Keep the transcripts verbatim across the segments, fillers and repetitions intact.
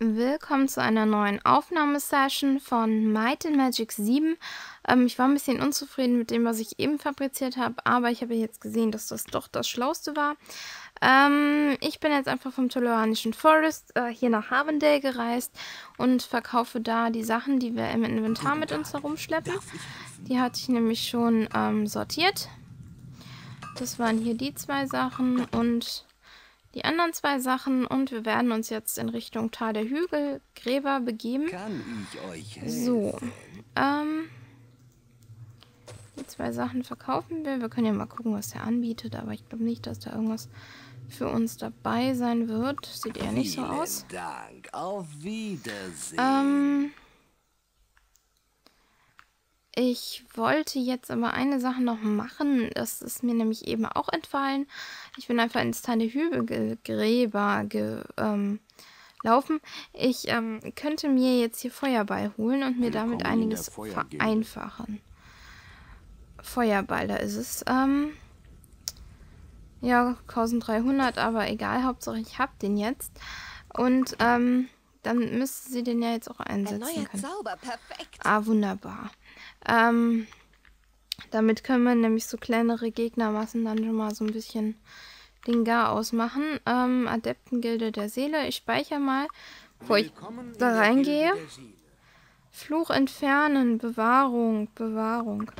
Willkommen zu einer neuen Aufnahmesession von Might and Magic sieben. Ähm, ich war ein bisschen unzufrieden mit dem, was ich eben fabriziert habe, aber ich habe jetzt gesehen, dass das doch das Schlauste war. Ähm, ich bin jetzt einfach vom Tularianischen Forest äh, hier nach Havendale gereist und verkaufe da die Sachen, die wir im Inventar mit uns herumschleppen. Die hatte ich nämlich schon ähm, sortiert. Das waren hier die zwei Sachen und die anderen zwei Sachen, und wir werden uns jetzt in Richtung Tal der Hügelgräber begeben. Kann ich euch helfen? So, ähm, die zwei Sachen verkaufen wir. Wir können ja mal gucken, was der anbietet, aber ich glaube nicht, dass da irgendwas für uns dabei sein wird. Sieht eher nicht so aus. Vielen Dank. Auf Wiedersehen. Ähm, Ich wollte jetzt aber eine Sache noch machen, das ist mir nämlich eben auch entfallen. Ich bin einfach ins Tal der Hügelgräber gelaufen. Ich ähm, könnte mir jetzt hier Feuerball holen und mir damit einiges vereinfachen. Feuerball, da ist es. Ähm, ja, dreizehnhundert, aber egal, Hauptsache ich habe den jetzt. Und ähm, dann müsste sie den ja jetzt auch einsetzen können. Ah, wunderbar. Ähm, damit können wir nämlich so kleinere Gegnermassen dann schon mal so ein bisschen den Gar ausmachen. Ähm, Adeptengilde der Seele. Ich speichere mal, bevor ich da reingehe. Fluch entfernen, Bewahrung, Bewahrung.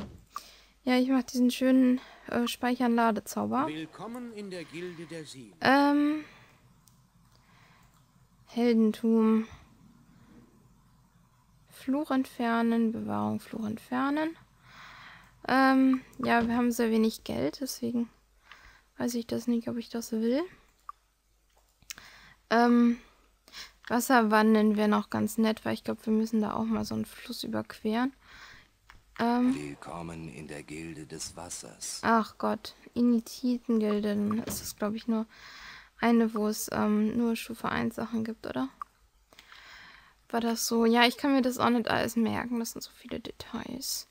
Ja, ich mache diesen schönen äh, Speichern-Ladezauber. Willkommen in der Gilde der Seele. Ähm, Heldentum. Fluch entfernen, Bewahrung, Fluch entfernen. Ähm, ja, wir haben sehr wenig Geld, deswegen weiß ich das nicht, ob ich das will. Ähm, Wasserwandeln wäre noch ganz nett, weil ich glaube, wir müssen da auch mal so einen Fluss überqueren. Ähm, Willkommen in der Gilde des Wassers. Ach Gott, Initiatengilde, dann ist das, glaube ich, nur eine, wo es ähm, nur Stufe eins Sachen gibt, oder? War das so? Ja, ich kann mir das auch nicht alles merken. Das sind so viele Details.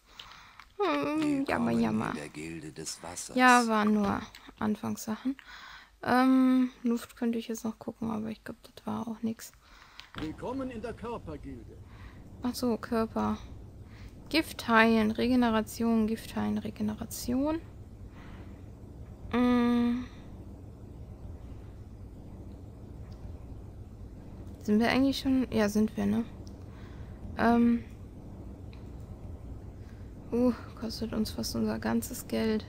Hm, jammer, jammer. Ja, waren nur Anfangssachen. Ähm, Luft könnte ich jetzt noch gucken, aber ich glaube, das war auch nichts. Willkommen in der Körper-Gilde. Ach so, Körper. Gift heilen, Regeneration, Gift heilen, Regeneration. Ähm... Sind wir eigentlich schon? Ja, sind wir, ne? Ähm. Uh, kostet uns fast unser ganzes Geld.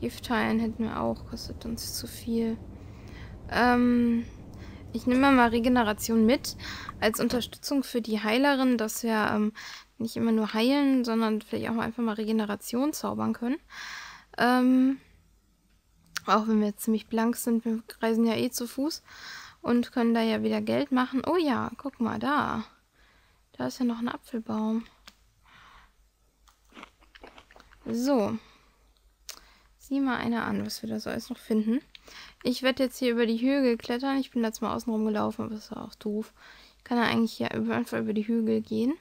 Giftteilen hätten wir auch, kostet uns zu viel. Ähm. Ich nehme mal Regeneration mit, als Unterstützung für die Heilerin, dass wir ähm, nicht immer nur heilen, sondern vielleicht auch einfach mal Regeneration zaubern können. Ähm. Auch wenn wir jetzt ziemlich blank sind, wir reisen ja eh zu Fuß. Und können da ja wieder Geld machen. Oh ja, guck mal, da. Da ist ja noch ein Apfelbaum. So. Sieh mal einer an, was wir da so alles noch finden. Ich werde jetzt hier über die Hügel klettern. Ich bin letztes Mal außen rumgelaufen, aber das war auch doof. Ich kann ja eigentlich hier einfach über die Hügel gehen.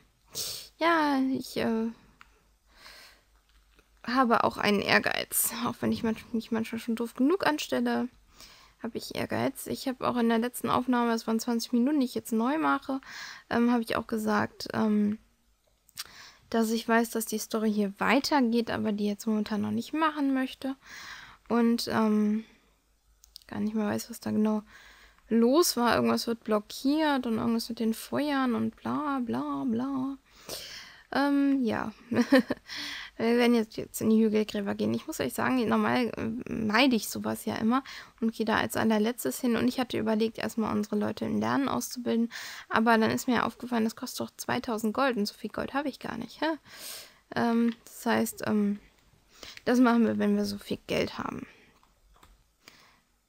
Ja, ich äh, habe auch einen Ehrgeiz. Auch wenn ich mich manchmal schon doof genug anstelle. Habe ich Ehrgeiz. Ich habe auch in der letzten Aufnahme, das waren zwanzig Minuten, die ich jetzt neu mache, ähm, habe ich auch gesagt, ähm, dass ich weiß, dass die Story hier weitergeht, aber die jetzt momentan noch nicht machen möchte. Und ähm, gar nicht mehr weiß, was da genau los war. Irgendwas wird blockiert und irgendwas mit den Feuern und bla bla bla. Ähm, ja. Wir werden jetzt, jetzt in die Hügelgräber gehen. Ich muss euch sagen, normal meide ich sowas ja immer und gehe da als allerletztes hin. Und ich hatte überlegt, erstmal unsere Leute im Lernen auszubilden. Aber dann ist mir ja aufgefallen, das kostet doch zweitausend Gold und so viel Gold habe ich gar nicht. Ähm, das heißt, ähm, das machen wir, wenn wir so viel Geld haben.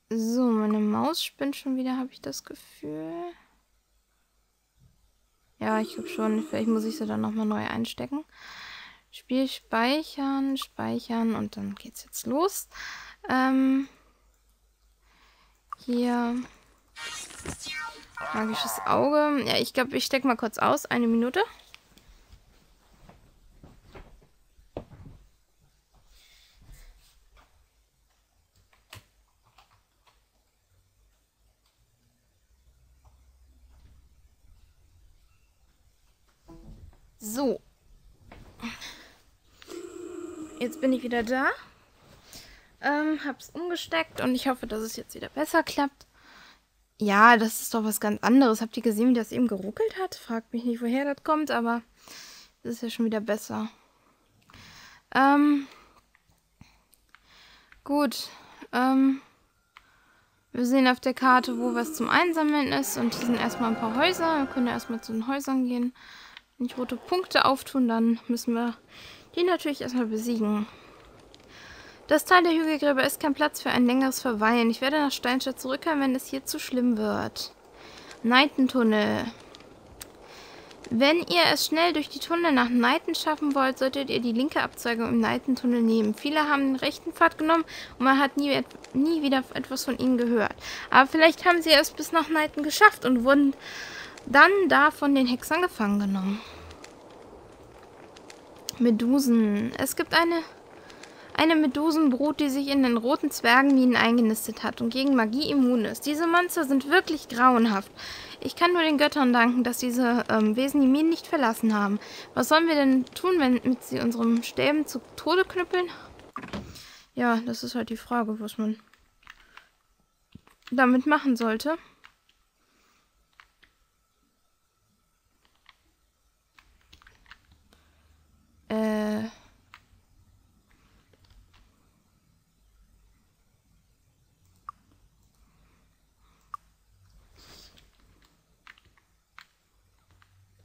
So, meine Maus spinnt schon wieder, habe ich das Gefühl. Ja, ich glaube schon. Vielleicht muss ich sie dann nochmal neu einstecken. Spiel speichern, speichern und dann geht's jetzt los. Ähm, hier. Magisches Auge. Ja, ich glaube, ich stecke mal kurz aus. Eine Minute. So. Jetzt bin ich wieder da. Ähm, hab's umgesteckt und ich hoffe, dass es jetzt wieder besser klappt. Ja, das ist doch was ganz anderes. Habt ihr gesehen, wie das eben geruckelt hat? Fragt mich nicht, woher das kommt, aber das ist ja schon wieder besser. Ähm, gut, ähm, wir sehen auf der Karte, wo was zum Einsammeln ist. Und hier sind erstmal ein paar Häuser. Wir können ja erstmal zu den Häusern gehen. Wenn ich rote Punkte auftun, dann müssen wir die natürlich erstmal besiegen. Das Tal der Hügelgräber ist kein Platz für ein längeres Verweilen. Ich werde nach Steinstadt zurückkehren, wenn es hier zu schlimm wird. Neitentunnel. Wenn ihr es schnell durch die Tunnel nach Neiten schaffen wollt, solltet ihr die linke Abzweigung im Neitentunnel nehmen. Viele haben den rechten Pfad genommen und man hat nie, nie wieder etwas von ihnen gehört. Aber vielleicht haben sie es bis nach Neiten geschafft und wurden dann da von den Hexern gefangen genommen. Medusen. Es gibt eine... Eine Medusenbrut, die sich in den roten Zwergenminen eingenistet hat und gegen Magie immun ist. Diese Monster sind wirklich grauenhaft. Ich kann nur den Göttern danken, dass diese ähm, Wesen die Minen nicht verlassen haben. Was sollen wir denn tun, wenn mit sie unserem Stäben zu Tode knüppeln? Ja, das ist halt die Frage, was man damit machen sollte. Äh...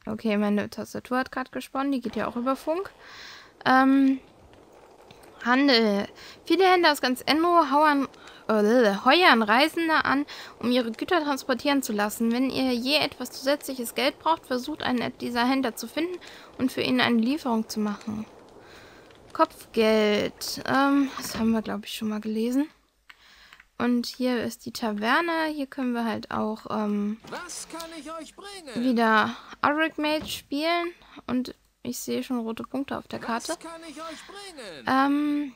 Okay, meine Tastatur hat gerade gesponnen, die geht ja auch über Funk. Ähm, Handel. Viele Händler aus ganz Enmo hauern, äh, heuern Reisende an, um ihre Güter transportieren zu lassen. Wenn ihr je etwas zusätzliches Geld braucht, versucht einen dieser Händler zu finden und für ihn eine Lieferung zu machen. Kopfgeld. Ähm, das haben wir, glaube ich, schon mal gelesen. Und hier ist die Taverne. Hier können wir halt auch ähm, Was kann ich euch bringen? Wieder Archmage spielen. Und ich sehe schon rote Punkte auf der Karte. Was kann ich euch bringen? Ähm,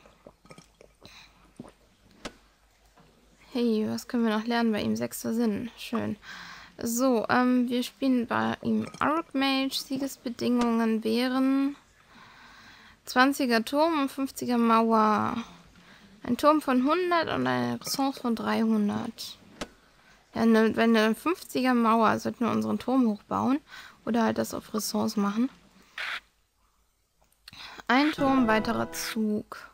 hey, was können wir noch lernen bei ihm? Sechster Sinn. Schön. So, ähm, wir spielen bei ihm Archmage. Siegesbedingungen wären zwanziger Turm und fünfziger Mauer. Ein Turm von hundert und eine Ressource von dreihundert. Ja, ne, wenn eine fünfziger Mauer, sollten wir unseren Turm hochbauen. Oder halt das auf Ressource machen. Ein Turm, weiterer Zug.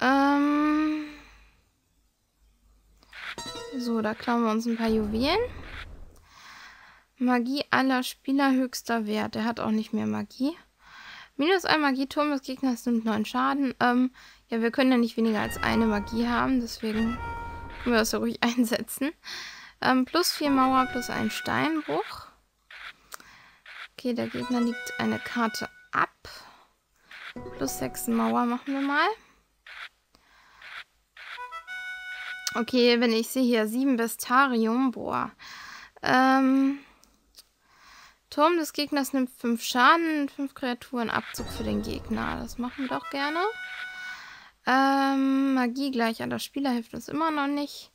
Ähm so, da klauen wir uns ein paar Juwelen. Magie aller Spieler höchster Wert. Der hat auch nicht mehr Magie. Minus ein Magieturm des Gegners nimmt neun Schaden. Ähm, ja, wir können ja nicht weniger als eine Magie haben, deswegen können wir das ja ruhig einsetzen. Ähm, plus vier Mauer, plus ein Steinbruch. Okay, der Gegner liegt eine Karte ab. Plus sechs Mauer machen wir mal. Okay, wenn ich sehe hier sieben Bestiarium, boah. Ähm... Turm des Gegners nimmt fünf Schaden und fünf Kreaturen Abzug für den Gegner. Das machen wir doch gerne. Ähm, Magie gleich an der Spieler hilft uns immer noch nicht.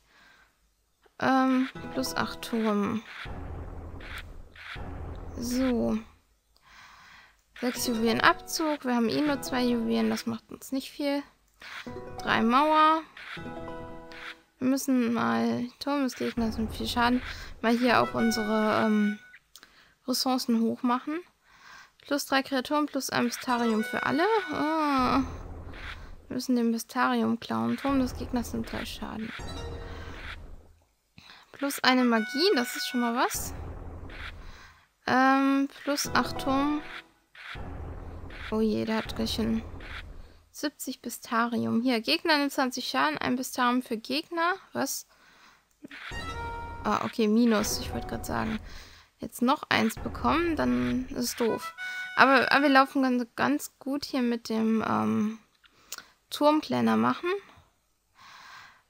Ähm, plus acht Turm. So. sechs Juwelen Abzug. Wir haben eh nur zwei Juwelen, das macht uns nicht viel. drei Mauer. Wir müssen mal Turm des Gegners nimmt viel Schaden. Mal hier auch unsere... Ähm, Ressourcen hoch machen. Plus drei Kreaturen, plus ein Mystarium für alle. Oh. Wir müssen den Mystarium klauen. Turm des Gegners nimmt drei Schaden. Plus eine Magie, das ist schon mal was. Ähm, plus acht Turm. Oh je, der hat gleich ein siebzig Mystarium. Hier, Gegner nimmt zwanzig Schaden, ein Mystarium für Gegner. Was? Ah, okay, Minus. Ich wollte gerade sagen. Jetzt noch eins bekommen, dann ist es doof. Aber, aber wir laufen ganz, ganz gut hier mit dem ähm, Turm kleiner machen.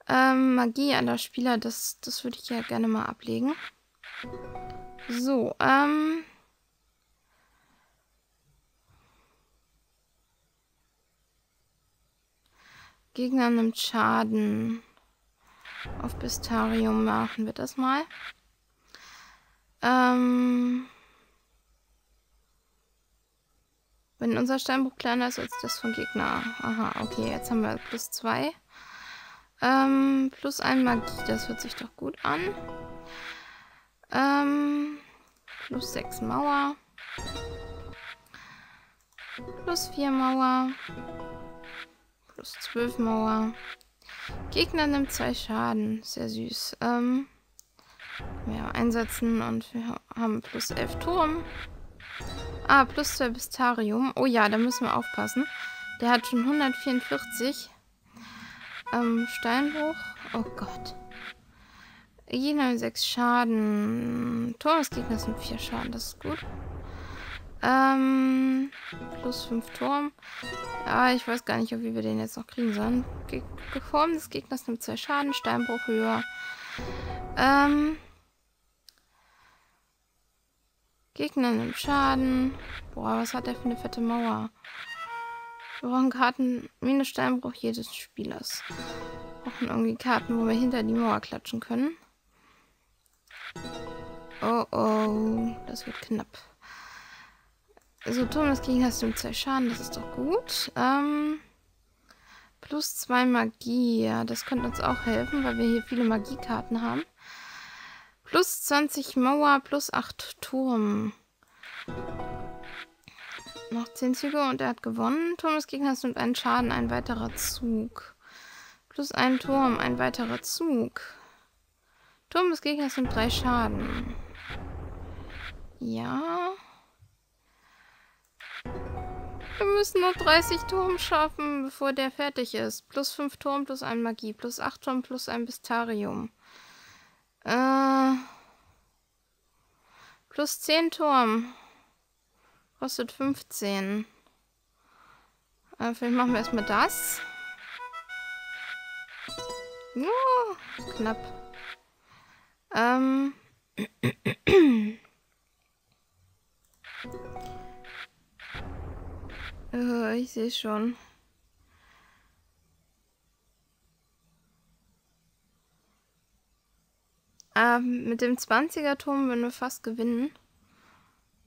Ähm, Magie aller Spieler, das, das würde ich ja gerne mal ablegen. So, ähm... Gegner nimmt Schaden. Auf Bestiarium machen wir das mal. Ähm, Wenn unser Steinbruch kleiner ist als das vom Gegner. Aha, okay, jetzt haben wir plus zwei. Ähm, plus ein Magie, das hört sich doch gut an. Ähm, plus sechs Mauer. Plus vier Mauer. Plus zwölf Mauer. Gegner nimmt zwei Schaden. Sehr süß. Ähm, mehr einsetzen und wir haben plus elf Turm. Ah, plus zwei Bestiarium. Oh ja, da müssen wir aufpassen. Der hat schon hundertvierundvierzig. Ähm, Steinbruch. Oh Gott. Jeder sechs Schaden. Turm des Gegners sind vier Schaden. Das ist gut. Ähm, plus fünf Turm. Ja, ich weiß gar nicht, wie wir den jetzt noch kriegen sollen. Ge Geform des Gegners nimmt zwei Schaden, Steinbruch höher. Ähm, Gegner nimmt Schaden. Boah, was hat der für eine fette Mauer? Wir brauchen Karten, minus Steinbruch jedes Spielers. Wir brauchen irgendwie Karten, wo wir hinter die Mauer klatschen können. Oh, oh, das wird knapp. So, Turm des Gegners nimmt zwei Schaden, das ist doch gut. Ähm, plus zwei Magie, ja, das könnte uns auch helfen, weil wir hier viele Magiekarten haben. Plus zwanzig Mauer, plus acht Turm. Noch zehn Züge und er hat gewonnen. Turm des Gegners nimmt einen Schaden, ein weiterer Zug. Plus ein Turm, ein weiterer Zug. Turm des Gegners nimmt drei Schaden. Ja. Wir müssen noch dreißig Turm schaffen, bevor der fertig ist. Plus fünf Turm, plus ein Magie, plus acht Turm, plus ein Mystarium. Äh, plus zehn Turm. Kostet fünfzehn. Äh, vielleicht machen wir erstmal das. Uh, knapp. Ähm. Oh, ich sehe schon. Ah, mit dem zwanziger-Turm würden wir fast gewinnen.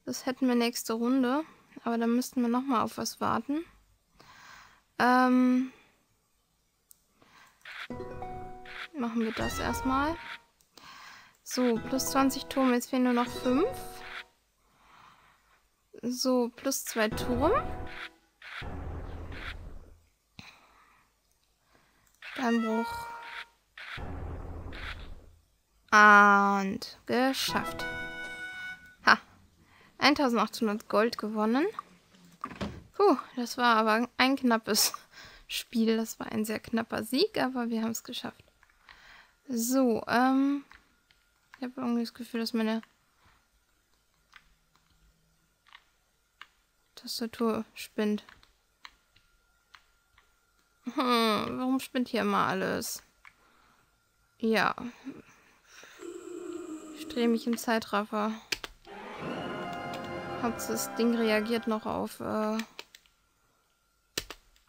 Das hätten wir nächste Runde. Aber dann müssten wir nochmal auf was warten. Ähm, machen wir das erstmal. So, plus zwanzig Turm. Jetzt fehlen nur noch fünf. So, plus zwei Turm. Steinbruch. Und geschafft. Ha. eintausendachthundert Gold gewonnen. Puh, das war aber ein knappes Spiel. Das war ein sehr knapper Sieg, aber wir haben es geschafft. So, ähm. ich habe irgendwie das Gefühl, dass meine Tastatur spinnt. Hm, warum spinnt hier immer alles? Ja. Ich drehe mich im Zeitraffer. Hauptsache das Ding reagiert noch auf, äh,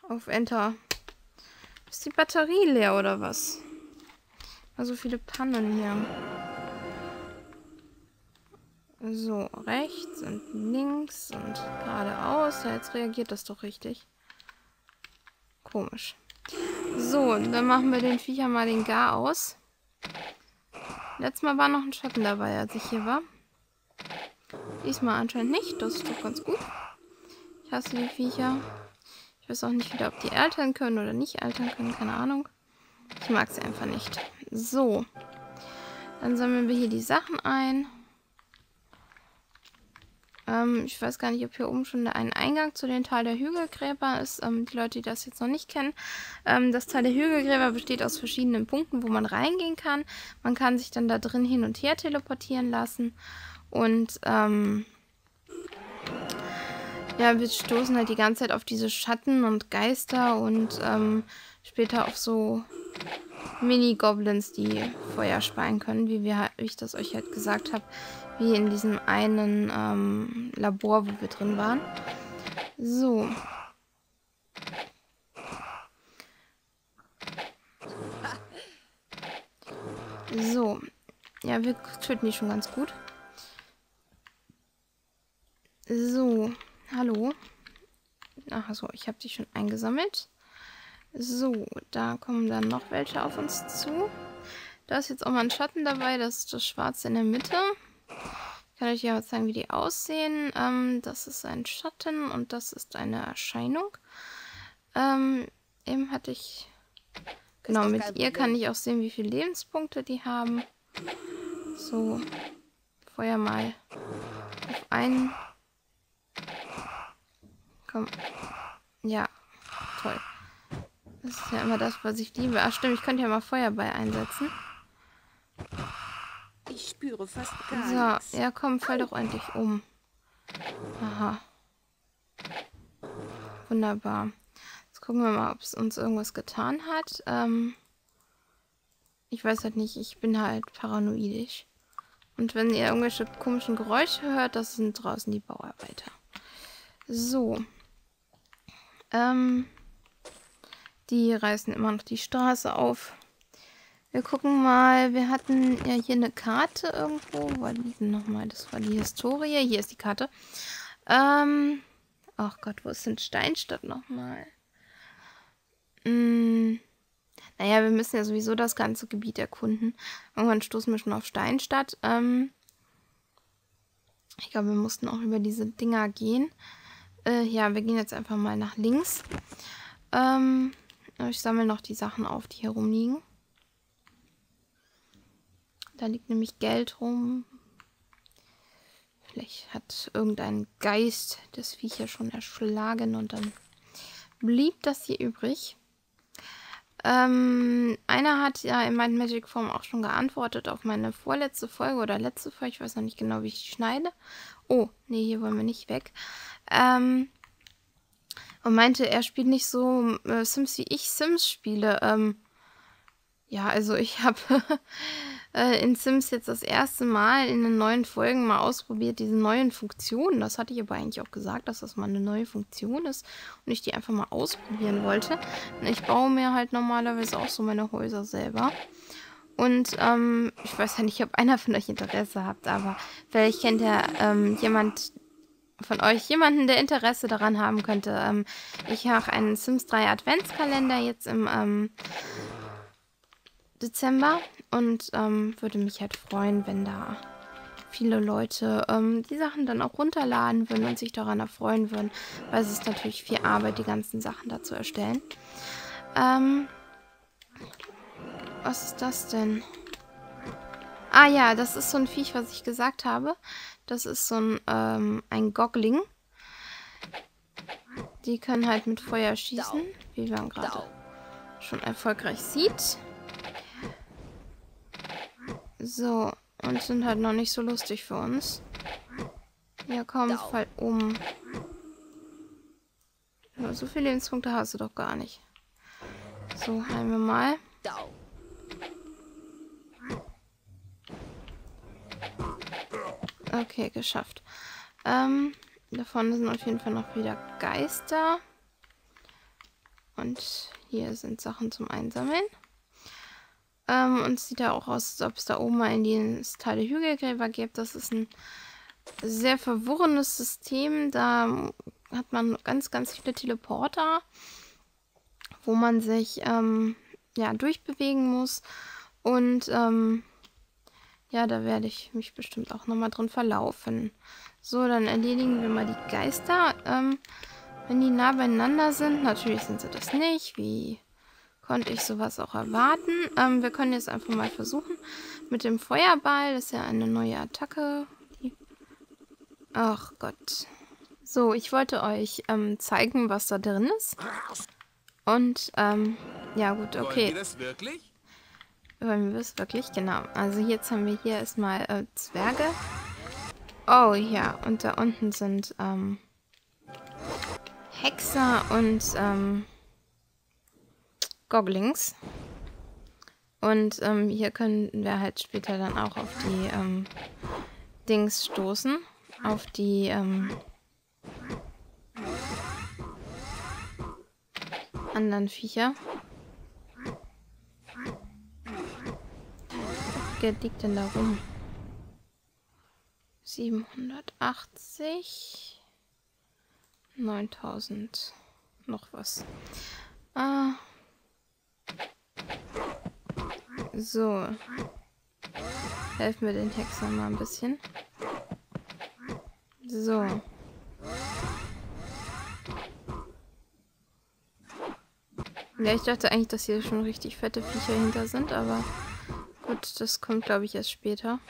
auf Enter. Ist die Batterie leer oder was? Also viele Pannen hier. So, rechts und links und geradeaus. Ja, jetzt reagiert das doch richtig. Komisch. So, dann machen wir den Viecher mal den Gar aus. Letztes Mal war noch ein Schatten dabei, als ich hier war. Diesmal anscheinend nicht. Das ist doch ganz gut. Ich hasse die Viecher. Ich weiß auch nicht wieder, ob die altern können oder nicht altern können. Keine Ahnung. Ich mag sie einfach nicht. So. Dann sammeln wir hier die Sachen ein. Ähm, ich weiß gar nicht, ob hier oben schon ein Eingang zu den Tal der Hügelgräber ist. Ähm, die Leute, die das jetzt noch nicht kennen. Ähm, das Tal der Hügelgräber besteht aus verschiedenen Punkten, wo man reingehen kann. Man kann sich dann da drin hin und her teleportieren lassen. Und ähm, ja, wir stoßen halt die ganze Zeit auf diese Schatten und Geister und ähm, später auf so Mini-Goblins, die Feuer speien können, wie, wir, wie ich das euch halt gesagt habe. Wie in diesem einen ähm, Labor, wo wir drin waren. So. So. Ja, wir töten die schon ganz gut. So. Hallo. Ach so, ich habe die schon eingesammelt. So, da kommen dann noch welche auf uns zu. Da ist jetzt auch mal ein Schatten dabei. Das ist das Schwarze in der Mitte. Ich kann euch ja mal zeigen, wie die aussehen. Ähm, das ist ein Schatten und das ist eine Erscheinung. Ähm, eben hatte ich... Genau, mit ihr kann ich auch sehen, wie viele Lebenspunkte die haben. So, vorher mal auf einen. Komm. Ja, toll. Das ist ja immer das, was ich liebe. Ach stimmt, ich könnte ja mal Feuerball einsetzen. Ich spüre fast gar nichts. So, ja komm, fall doch endlich um. Aha. Wunderbar. Jetzt gucken wir mal, ob es uns irgendwas getan hat. Ähm, ich weiß halt nicht, ich bin halt paranoidisch. Und wenn ihr irgendwelche komischen Geräusche hört, das sind draußen die Bauarbeiter. So. Ähm... Die reißen immer noch die Straße auf. Wir gucken mal. Wir hatten ja hier eine Karte irgendwo. Wo war die denn nochmal? Das war die Historie. Hier ist die Karte. Ähm. Ach Gott, wo ist denn Steinstadt nochmal? Hm. Naja, wir müssen ja sowieso das ganze Gebiet erkunden. Irgendwann stoßen wir schon auf Steinstadt. Ähm. Ich glaube, wir mussten auch über diese Dinger gehen. Äh, ja, wir gehen jetzt einfach mal nach links. Ähm. Ich sammle noch die Sachen auf, die hier rumliegen. Da liegt nämlich Geld rum. Vielleicht hat irgendein Geist das Viech ja schon erschlagen und dann blieb das hier übrig. Ähm, einer hat ja in meinen Magic Form auch schon geantwortet auf meine vorletzte Folge oder letzte Folge. Ich weiß noch nicht genau, wie ich die schneide. Oh, nee, hier wollen wir nicht weg. Ähm... Und meinte, er spielt nicht so äh, Sims, wie ich Sims spiele. Ähm, ja, also ich habe äh, in Sims jetzt das erste Mal in den neuen Folgen mal ausprobiert, diese neuen Funktionen. Das hatte ich aber eigentlich auch gesagt, dass das mal eine neue Funktion ist und ich die einfach mal ausprobieren wollte. Und ich baue mir halt normalerweise auch so meine Häuser selber. Und ähm, ich weiß ja nicht, ob einer von euch Interesse habt, aber vielleicht kennt ja ähm, jemand... von euch jemanden, der Interesse daran haben könnte. Ähm, ich mache einen Sims drei Adventskalender jetzt im ähm, Dezember und ähm, würde mich halt freuen, wenn da viele Leute ähm, die Sachen dann auch runterladen würden und sich daran erfreuen würden, weil es ist natürlich viel Arbeit, die ganzen Sachen da zu erstellen. Ähm, was ist das denn? Ah ja, das ist so ein Viech, was ich gesagt habe. Das ist so ein, ähm, ein Goggling. Die können halt mit Feuer schießen, wie man gerade schon erfolgreich sieht. So, und sind halt noch nicht so lustig für uns. Ja komm, fall um. So viele Lebenspunkte hast du doch gar nicht. So, heilen wir mal. Okay, geschafft. Ähm, da vorne sind auf jeden Fall noch wieder Geister. Und hier sind Sachen zum Einsammeln. Ähm, und es sieht ja auch aus, als ob es da oben mal in den Tal der Hügelgräber gibt. Das ist ein sehr verworrenes System. Da hat man ganz, ganz viele Teleporter, wo man sich ähm, ja, durchbewegen muss. Und... Ähm, Ja, da werde ich mich bestimmt auch nochmal drin verlaufen. So, dann erledigen wir mal die Geister. Ähm, wenn die nah beieinander sind, natürlich sind sie das nicht. Wie konnte ich sowas auch erwarten? Ähm, wir können jetzt einfach mal versuchen mit dem Feuerball. Das ist ja eine neue Attacke. Ach Gott. So, ich wollte euch ähm, zeigen, was da drin ist. Und, ähm, ja gut, okay. Wollen wir das wirklich? Wollen wir es wirklich? Genau. Also jetzt haben wir hier erstmal äh, Zwerge. Oh ja, und da unten sind ähm, Hexer und ähm, Gogglings. Und ähm, hier können wir halt später dann auch auf die ähm, Dings stoßen. Auf die... Ähm, anderen Viecher. Liegt denn da rum? siebenhundertachtzig. neuntausend. Noch was. Ah. So. Helfen wir den Hexern mal ein bisschen. So. Ja, ich dachte eigentlich, dass hier schon richtig fette Viecher hinter sind, aber gut, das kommt, glaube ich, erst später.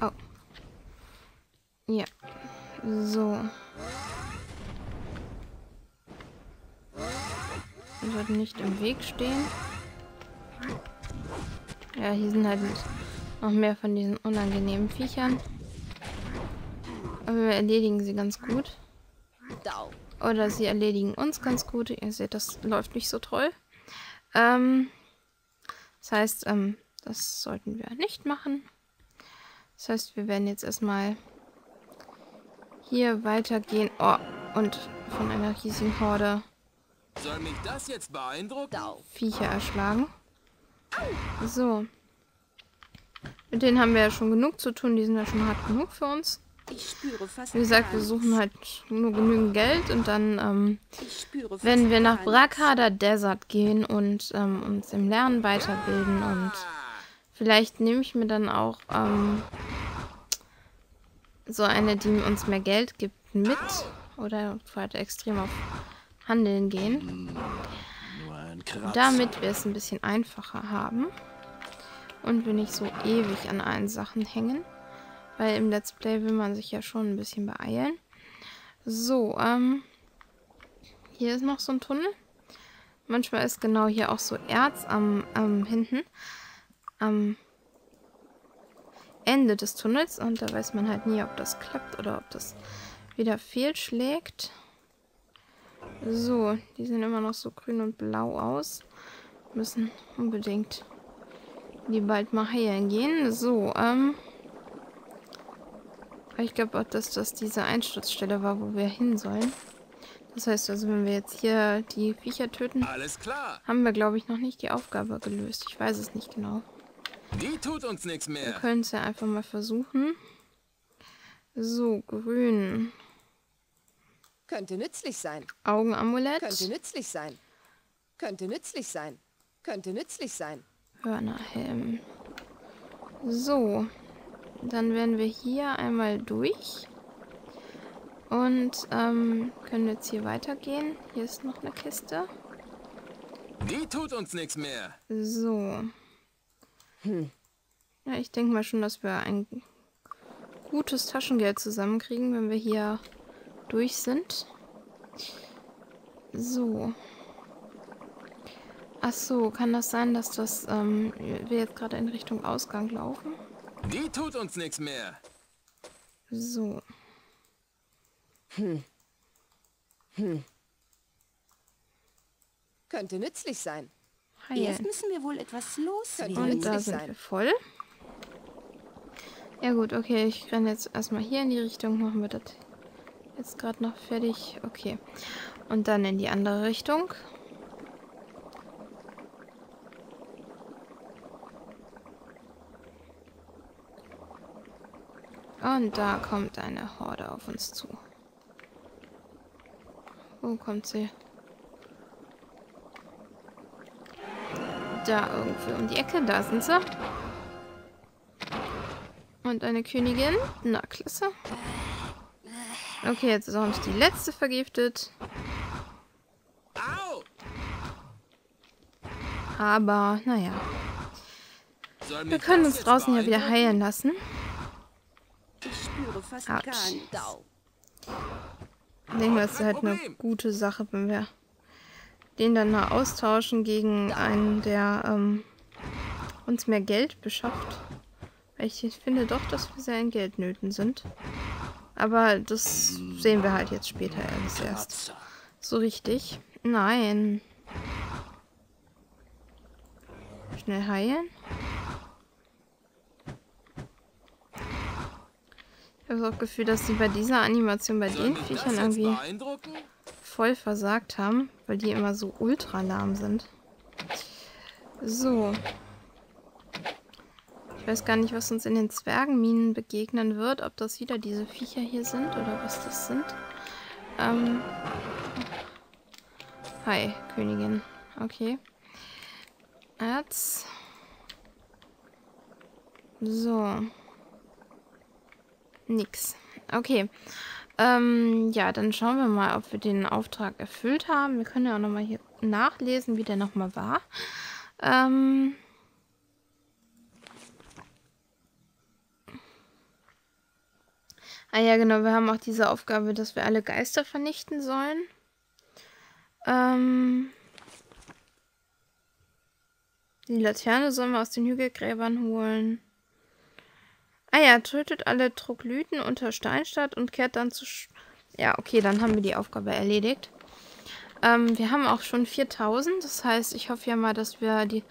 Oh. Ja. So. Wir sollten nicht im Weg stehen. Ja, hier sind halt noch mehr von diesen unangenehmen Viechern. Aber wir erledigen sie ganz gut. Oder sie erledigen uns ganz gut. Ihr seht, das läuft nicht so toll. Ähm, das heißt, ähm, das sollten wir nicht machen. Das heißt, wir werden jetzt erstmal hier weitergehen. Oh, und von einer riesigen Horde Soll mich das jetzt beeindrucken? Viecher erschlagen. So. Mit denen haben wir ja schon genug zu tun. Die sind ja schon hart genug für uns. Ich spüre fast Wie gesagt, wir suchen halt nur genügend Geld und dann ähm, werden wir nach Bracada Desert gehen und ähm, uns im Lernen weiterbilden. Und vielleicht nehme ich mir dann auch ähm, so eine, die uns mehr Geld gibt, mit. Oder halt extrem auf Handeln gehen. Damit wir es ein bisschen einfacher haben und wir nicht so ewig an allen Sachen hängen. Weil im Let's Play will man sich ja schon ein bisschen beeilen. So, ähm. Hier ist noch so ein Tunnel. Manchmal ist genau hier auch so Erz am, am hinten. Am Ende des Tunnels. Und da weiß man halt nie, ob das klappt oder ob das wieder fehlschlägt. So, die sehen immer noch so grün und blau aus. Müssen unbedingt die bald mal heilen gehen. So, ähm. Ich glaube auch, dass das diese Einsturzstelle war, wo wir hin sollen. Das heißt also, wenn wir jetzt hier die Viecher töten, Alles klar. haben wir, glaube ich, noch nicht die Aufgabe gelöst. Ich weiß es nicht genau. Die tut uns nichts mehr. Wir können es ja einfach mal versuchen. So, grün. Könnte nützlich sein. Augenamulett. Könnte nützlich sein. Könnte nützlich sein. Könnte nützlich sein. Hörnerhelm. So. Dann werden wir hier einmal durch und ähm, können jetzt hier weitergehen. Hier ist noch eine Kiste. Die tut uns nichts mehr. So. Hm. Ja, ich denke mal schon, dass wir ein gutes Taschengeld zusammenkriegen, wenn wir hier durch sind. So. Ach so, kann das sein, dass das ähm, wir jetzt gerade in Richtung Ausgang laufen? Die tut uns nichts mehr. So. Hm. Hm. Könnte nützlich sein. Heilen. Erst müssen wir wohl etwas loswerden. Und da sind wir voll. Ja gut, okay, ich renne jetzt erstmal hier in die Richtung. Machen wir das jetzt gerade noch fertig. Okay. Und dann in die andere Richtung. Und da kommt eine Horde auf uns zu. Wo kommt sie? Da irgendwie um die Ecke, da sind sie. Und eine Königin. Na, klasse. Okay, jetzt ist auch nicht die letzte vergiftet. Aber, naja. Wir können uns draußen ja wieder heilen lassen. Autsch. Ich denke, das ist halt eine gute Sache, wenn wir den dann mal austauschen gegen einen, der ähm, uns mehr Geld beschafft. Weil ich finde doch, dass wir sehr in Geldnöten sind. Aber das sehen wir halt jetzt später erst. So richtig. Nein. Schnell heilen. Ich habe das Gefühl, dass sie bei dieser Animation bei den Viechern irgendwie voll versagt haben, weil die immer so ultra lahm sind. So. Ich weiß gar nicht, was uns in den Zwergenminen begegnen wird. Ob das wieder diese Viecher hier sind oder was das sind. Ähm. Hi, Königin. Okay. Erz. So. Nix. Okay. Ähm, ja, dann schauen wir mal, ob wir den Auftrag erfüllt haben. Wir können ja auch nochmal hier nachlesen, wie der nochmal war. Ähm... Ah ja, genau, wir haben auch diese Aufgabe, dass wir alle Geister vernichten sollen. Ähm, die Laterne sollen wir aus den Hügelgräbern holen. Ah ja, tötet alle Troglyten unter Steinstadt und kehrt dann zu... Sch ja, okay, dann haben wir die Aufgabe erledigt. Ähm, wir haben auch schon viertausend, das heißt, ich hoffe ja mal, dass wir die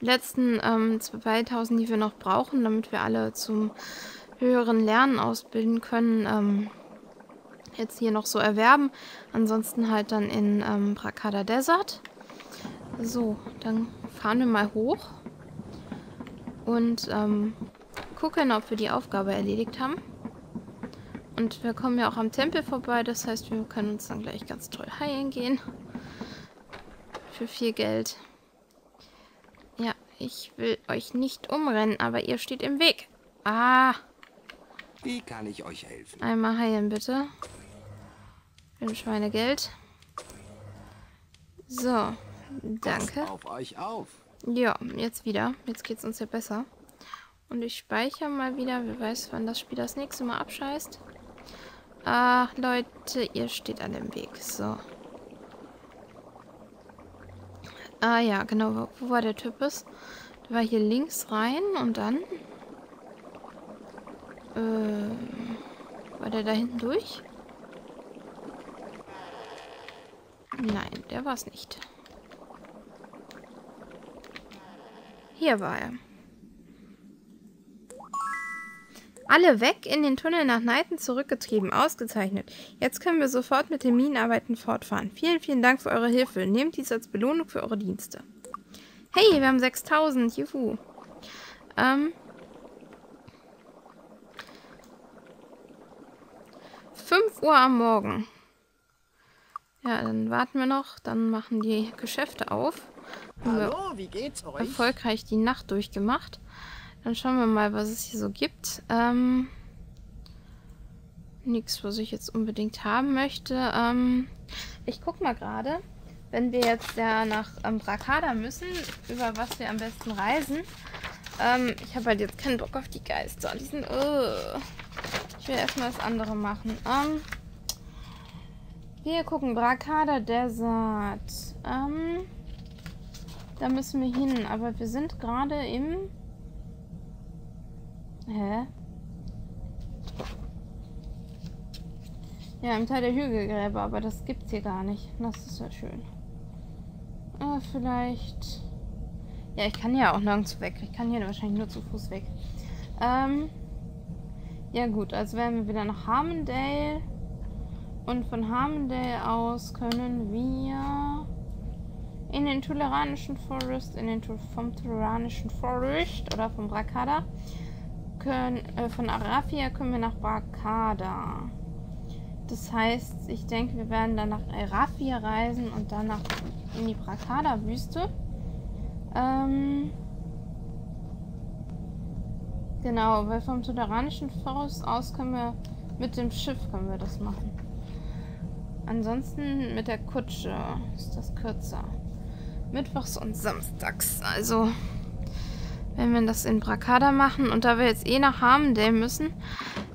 letzten ähm, zweitausend, die wir noch brauchen, damit wir alle zum... höheren Lernen ausbilden können, ähm, jetzt hier noch so erwerben. Ansonsten halt dann in ähm, Bracada Desert. So, dann fahren wir mal hoch und ähm, gucken, ob wir die Aufgabe erledigt haben. Und wir kommen ja auch am Tempel vorbei, das heißt, wir können uns dann gleich ganz toll heilen gehen. Für viel Geld. Ja, ich will euch nicht umrennen, aber ihr steht im Weg. Ah! Wie kann ich euch helfen? Einmal heilen, bitte. Im Schweinegeld. So, danke. Passt auf euch auf. Ja, jetzt wieder. Jetzt geht's uns ja besser. Und ich speichere mal wieder. Wer weiß, wann das Spiel das nächste Mal abscheißt. Ach, Leute, ihr steht an dem Weg. So. Ah ja, genau. Wo war der Typus? Der war hier links rein und dann... Ähm, war der da hinten durch? Nein, der war es nicht. Hier war er. Alle weg, in den Tunnel nach Neiten zurückgetrieben. Ausgezeichnet. Jetzt können wir sofort mit den Minenarbeiten fortfahren. Vielen, vielen Dank für eure Hilfe. Nehmt dies als Belohnung für eure Dienste. Hey, wir haben sechstausend. Juhu. Ähm... fünf Uhr am Morgen. Ja, dann warten wir noch. Dann machen die Geschäfte auf. Hallo, wie geht's euch? Erfolgreich die Nacht durchgemacht. Dann schauen wir mal, was es hier so gibt. Ähm, nichts, was ich jetzt unbedingt haben möchte. Ähm, ich guck mal gerade, wenn wir jetzt ja nach ähm, Bracada müssen, über was wir am besten reisen. Ähm, ich habe halt jetzt keinen Bock auf die Geister. Die sind... Uh. Ich will erstmal das andere machen. Ähm, wir gucken, Bracada Desert. Ähm, da müssen wir hin, aber wir sind gerade im... Hä? Ja, im Tal der Hügelgräber, aber das gibt's hier gar nicht. Das ist ja schön. Äh, vielleicht... Ja, ich kann ja auch nirgends weg. Ich kann hier wahrscheinlich nur zu Fuß weg. Ähm... Ja gut, also werden wir wieder nach Harmondale. Und von Harmondale aus können wir in den Tularianischen Forest, in den vom Tularianischen Forest oder vom Bracada, können, äh, von Arafia können wir nach Bracada. Das heißt, ich denke, wir werden dann nach Erathia reisen und dann nach, in die Bracada-Wüste. Ähm... Genau, weil vom Tularianischen Forest aus können wir mit dem Schiff können wir das machen. Ansonsten mit der Kutsche ist das kürzer. Mittwochs und samstags. Also wenn wir das in Bracada machen und da wir jetzt eh nach Harmondale müssen,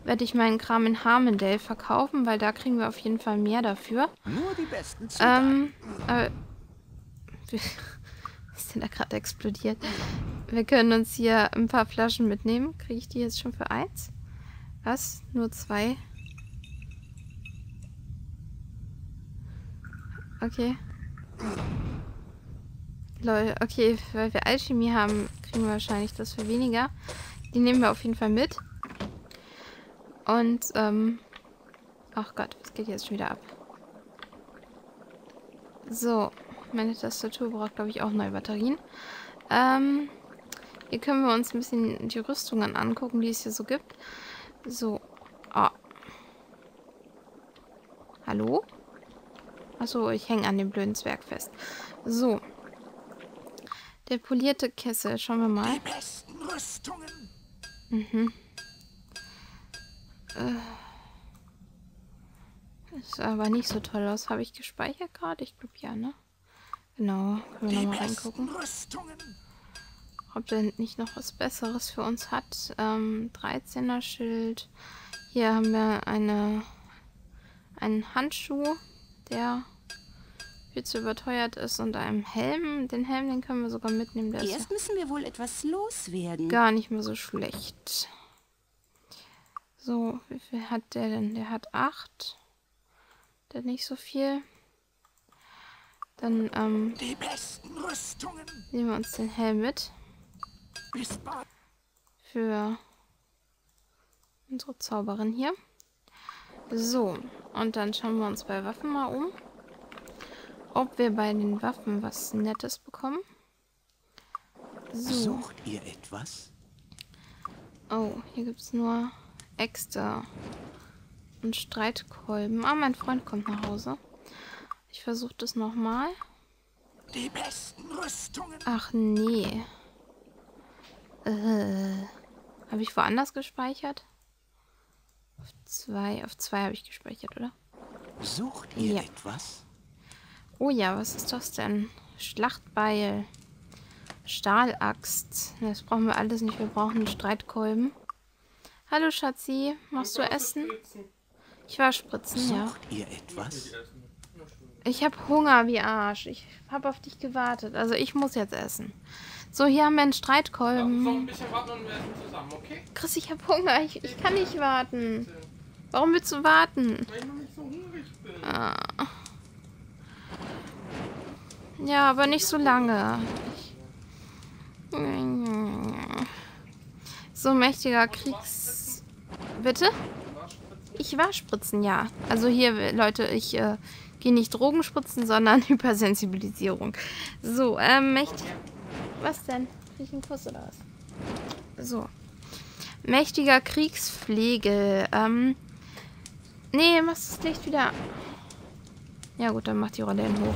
werde ich meinen Kram in Harmondale verkaufen, weil da kriegen wir auf jeden Fall mehr dafür. Nur die besten Zutaten. Ähm, äh, was ist denn da gerade explodiert? Wir können uns hier ein paar Flaschen mitnehmen. Kriege ich die jetzt schon für eins? Was? Nur zwei? Okay. Lol, okay, weil wir Alchemie haben, kriegen wir wahrscheinlich das für weniger. Die nehmen wir auf jeden Fall mit. Und, ähm... ach Gott, was geht jetzt schon wieder ab? So, meine Tastatur braucht, glaube ich, auch neue Batterien. Ähm... Hier können wir uns ein bisschen die Rüstungen angucken, die es hier so gibt. So. Ah. Hallo? Achso, ich hänge an dem blöden Zwerg fest. So. Der polierte Kessel. Schauen wir mal. Die besten Rüstungen. Mhm. Äh. Ist aber nicht so toll aus. Habe ich gespeichert gerade? Ich glaube ja, ne? Genau. Können wir nochmal reingucken. Ob der nicht noch was Besseres für uns hat. Ähm, dreizehner Schild. Hier haben wir eine, einen Handschuh, der viel zu überteuert ist, und einem Helm. Den Helm, den können wir sogar mitnehmen. Der Erst ist ja müssen wir wohl etwas loswerden. Gar nicht mehr so schlecht. So, wie viel hat der denn? Der hat acht. Der hat nicht so viel. Dann ähm, die besten Rüstungen. Nehmen wir uns den Helm mit. Für unsere Zauberin hier. So, und dann schauen wir uns bei Waffen mal um. Ob wir bei den Waffen was Nettes bekommen. So. Sucht ihr etwas? Oh, hier gibt es nur Äxte und Streitkolben. Ah, mein Freund kommt nach Hause. Ich versuche das nochmal. Die besten Rüstungen. Ach nee. Äh, habe ich woanders gespeichert? Auf zwei, auf zwei habe ich gespeichert, oder? Sucht ihr ja etwas? Oh ja, was ist das denn? Schlachtbeil. Stahlaxt. Das brauchen wir alles nicht. Wir brauchen einen Streitkolben. Hallo Schatzi, machst du Essen? Ich war spritzen, Sucht ja. Sucht ihr etwas? Ich habe Hunger wie Arsch. Ich habe auf dich gewartet. Also ich muss jetzt essen. So, hier haben wir einen Streitkolben. Ja, so ein bisschen warten und wir essen zusammen, okay? Chris, ich habe Hunger. Ich, ich kann nicht warten. Warum willst du warten? Weil ich noch nicht so hungrig bin. Ah. Ja, aber nicht so lange. So mächtiger Kriegs... Bitte? Ich war spritzen, ja. Also hier, Leute, ich... Äh, Gehe nicht Drogen spritzen, sondern Hypersensibilisierung. So, ähm, mächtig... Was denn? Krieg ich einen Kuss oder was? So. Mächtiger Kriegspflege. Ähm... Nee, machst das Licht wieder... Ja gut, dann macht die Rolle hin hoch.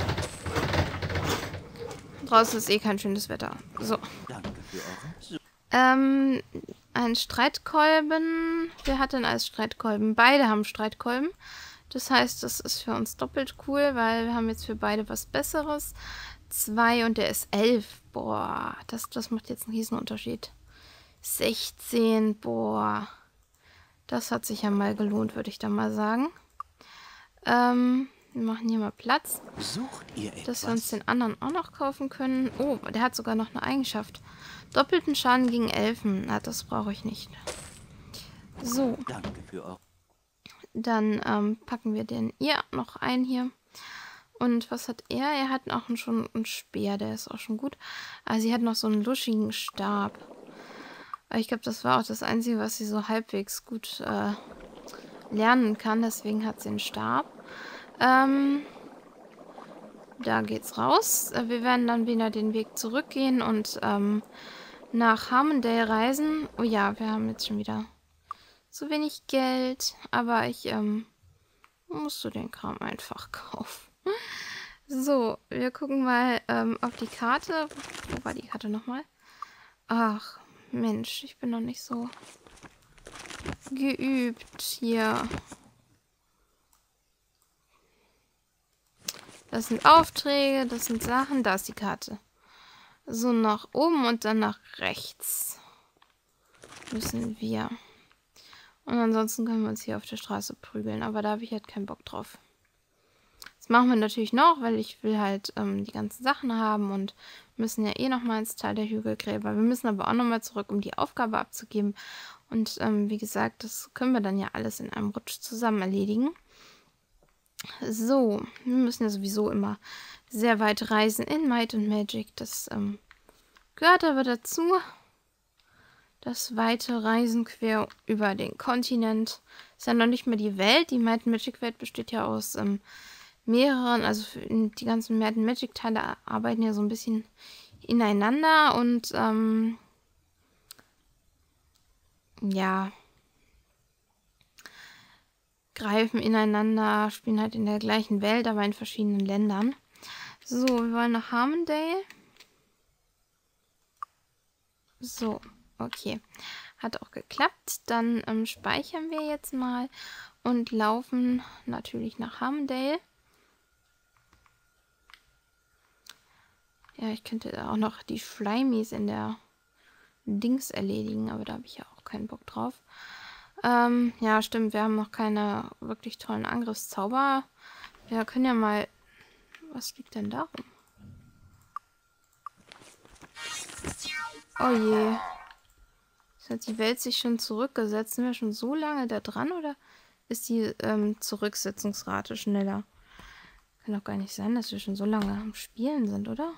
Draußen ist eh kein schönes Wetter. So. Ähm, ein Streitkolben. Wer hat denn als Streitkolben? Beide haben Streitkolben. Das heißt, das ist für uns doppelt cool, weil wir haben jetzt für beide was Besseres. zwei und der ist elf. Boah, das, das macht jetzt einen riesen Unterschied. sechzehn, boah. Das hat sich ja mal gelohnt, würde ich da mal sagen. Ähm, wir machen hier mal Platz. Sucht ihr etwas? Dass wir uns den anderen auch noch kaufen können. Oh, der hat sogar noch eine Eigenschaft. Doppelten Schaden gegen Elfen. Na, das brauche ich nicht. So. Danke für eure... Dann ähm, packen wir den ja noch ein hier. Und was hat er? Er hat auch schon einen Speer, der ist auch schon gut. Also sie hat noch so einen luschigen Stab. Aber ich glaube, das war auch das Einzige, was sie so halbwegs gut äh, lernen kann. Deswegen hat sie einen Stab. Ähm, da geht's raus. Wir werden dann wieder den Weg zurückgehen und ähm, nach Harmondale reisen. Oh ja, wir haben jetzt schon wieder... zu wenig Geld, aber ich ähm, musst du den Kram einfach kaufen. So, wir gucken mal ähm, auf die Karte. Wo war die Karte nochmal? Ach, Mensch, ich bin noch nicht so geübt hier. Das sind Aufträge, das sind Sachen, da ist die Karte. So, nach oben und dann nach rechts müssen wir... Und ansonsten können wir uns hier auf der Straße prügeln. Aber da habe ich halt keinen Bock drauf. Das machen wir natürlich noch, weil ich will halt ähm, die ganzen Sachen haben. Und müssen ja eh nochmal ins Tal der Hügelgräber. Wir müssen aber auch nochmal zurück, um die Aufgabe abzugeben. Und ähm, wie gesagt, das können wir dann ja alles in einem Rutsch zusammen erledigen. So, wir müssen ja sowieso immer sehr weit reisen in Might and Magic. Das ähm, gehört aber dazu. Das weite Reisen quer über den Kontinent. Ist ja noch nicht mehr die Welt. Die Might and Magic Welt besteht ja aus ähm, mehreren, also die ganzen Might and Magic Teile arbeiten ja so ein bisschen ineinander und ähm, ja, greifen ineinander, spielen halt in der gleichen Welt, aber in verschiedenen Ländern. So, wir wollen nach Harmondale. So, okay. Hat auch geklappt. Dann ähm, speichern wir jetzt mal und laufen natürlich nach Harmondale. Ja, ich könnte da auch noch die Schleimis in der Dings erledigen, aber da habe ich ja auch keinen Bock drauf. Ähm, ja, stimmt, wir haben noch keine wirklich tollen Angriffszauber. Wir können ja mal... Was liegt denn da rum? Oh je. Jetzt hat die Welt sich schon zurückgesetzt. Sind wir schon so lange da dran oder ist die ähm, Zurücksetzungsrate schneller? Kann doch gar nicht sein, dass wir schon so lange am Spielen sind, oder?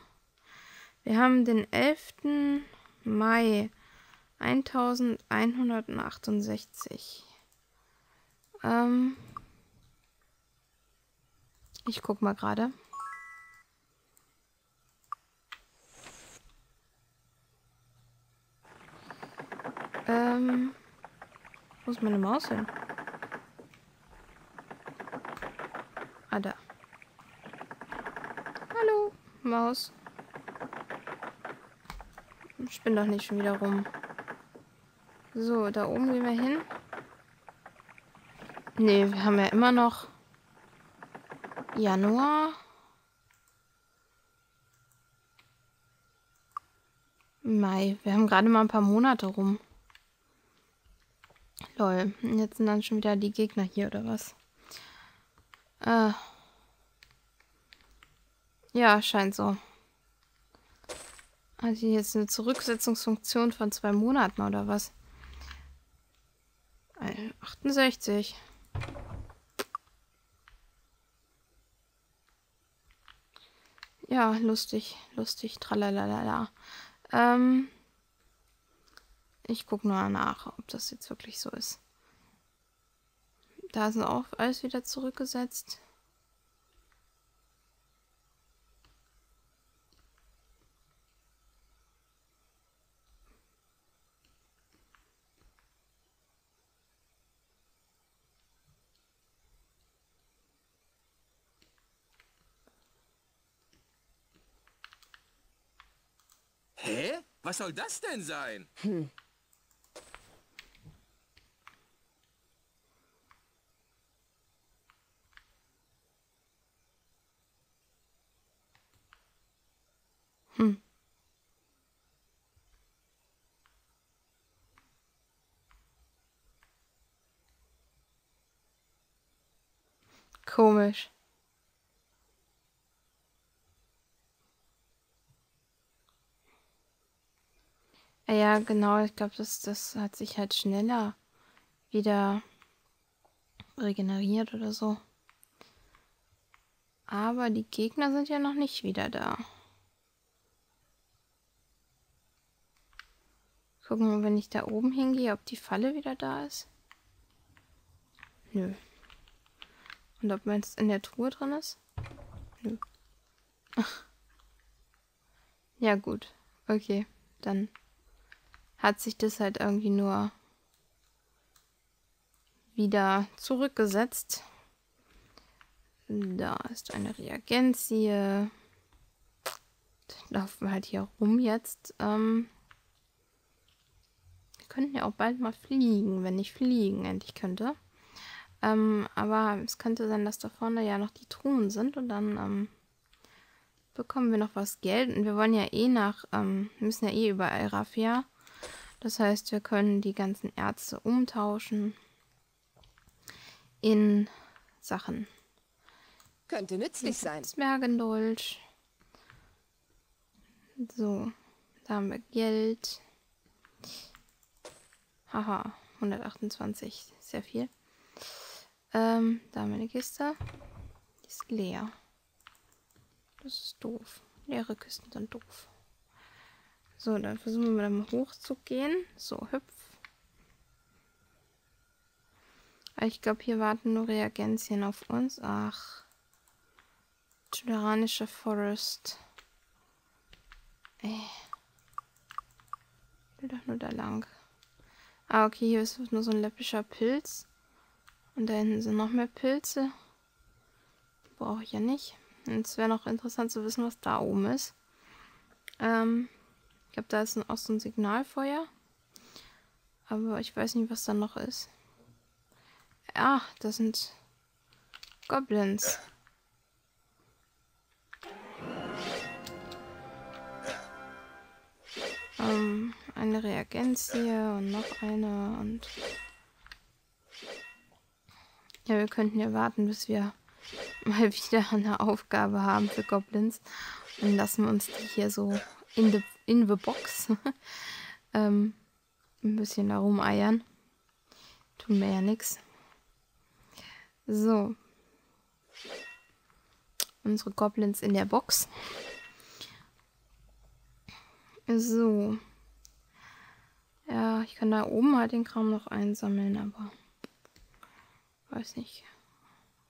Wir haben den elften Mai elfhundertachtundsechzig. Ähm ich guck mal gerade. Ähm Wo ist meine Maus hin? Ah, da. Hallo, Maus. Ich bin doch nicht schon wieder rum. So, da oben gehen wir hin. Ne, wir haben ja immer noch Januar. Mai. Wir haben gerade mal ein paar Monate rum. Lol. Jetzt sind dann schon wieder die Gegner hier, oder was? Äh. Ja, scheint so. Hat die jetzt eine Zurücksetzungsfunktion von zwei Monaten oder was? achtundsechzig. Ja, lustig, lustig, tralalala. Ähm, ich gucke nur nach, ob das jetzt wirklich so ist. Da sind auch alles wieder zurückgesetzt. Hä? Was soll das denn sein? Hm. Hm. Komisch. Ja, genau, ich glaube, das, das hat sich halt schneller wieder regeneriert oder so. Aber die Gegner sind ja noch nicht wieder da. Gucken wir, wenn ich da oben hingehe, ob die Falle wieder da ist. Nö. Und ob man jetzt in der Truhe drin ist? Nö. Ach. Ja, gut. Okay, dann hat sich das halt irgendwie nur wieder zurückgesetzt. Da ist eine Reagenz hier. Da laufen wir halt hier rum jetzt. Ähm, wir könnten ja auch bald mal fliegen, wenn ich fliegen endlich könnte. Ähm, aber es könnte sein, dass da vorne ja noch die Truhen sind und dann ähm, bekommen wir noch was Geld. Und wir wollen ja eh nach, ähm, wir müssen ja eh über Arafia. Das heißt, wir können die ganzen Ärzte umtauschen in Sachen. Könnte nützlich sein. Zwergendolch. So, da haben wir Geld. Haha, hundertachtundzwanzig, sehr viel. Ähm, da haben wir eine Kiste. Die ist leer. Das ist doof. Leere Kisten sind doof. So, dann versuchen wir dann hochzugehen. So, hüpf. Ich glaube, hier warten nur Reagenzien auf uns. Ach. Tularianischer Forest. Ey. Ich will doch nur da lang. Ah, okay, hier ist nur so ein läppischer Pilz. Und da hinten sind noch mehr Pilze. Brauche ich ja nicht. Und es wäre noch interessant zu wissen, was da oben ist. Ähm, ich glaube, da ist auch so ein Signalfeuer. Aber ich weiß nicht, was da noch ist. Ah, das sind Goblins. Ähm, eine Reagenz hier und noch eine und... Ja, wir könnten ja warten, bis wir mal wieder eine Aufgabe haben für Goblins. Dann lassen wir uns die hier so in the, in the box ähm, ein bisschen da rumeiern. Tun wir ja nichts. So. Unsere Goblins in der Box. So. Ja, ich kann da oben halt den Kram noch einsammeln, aber... Weiß nicht.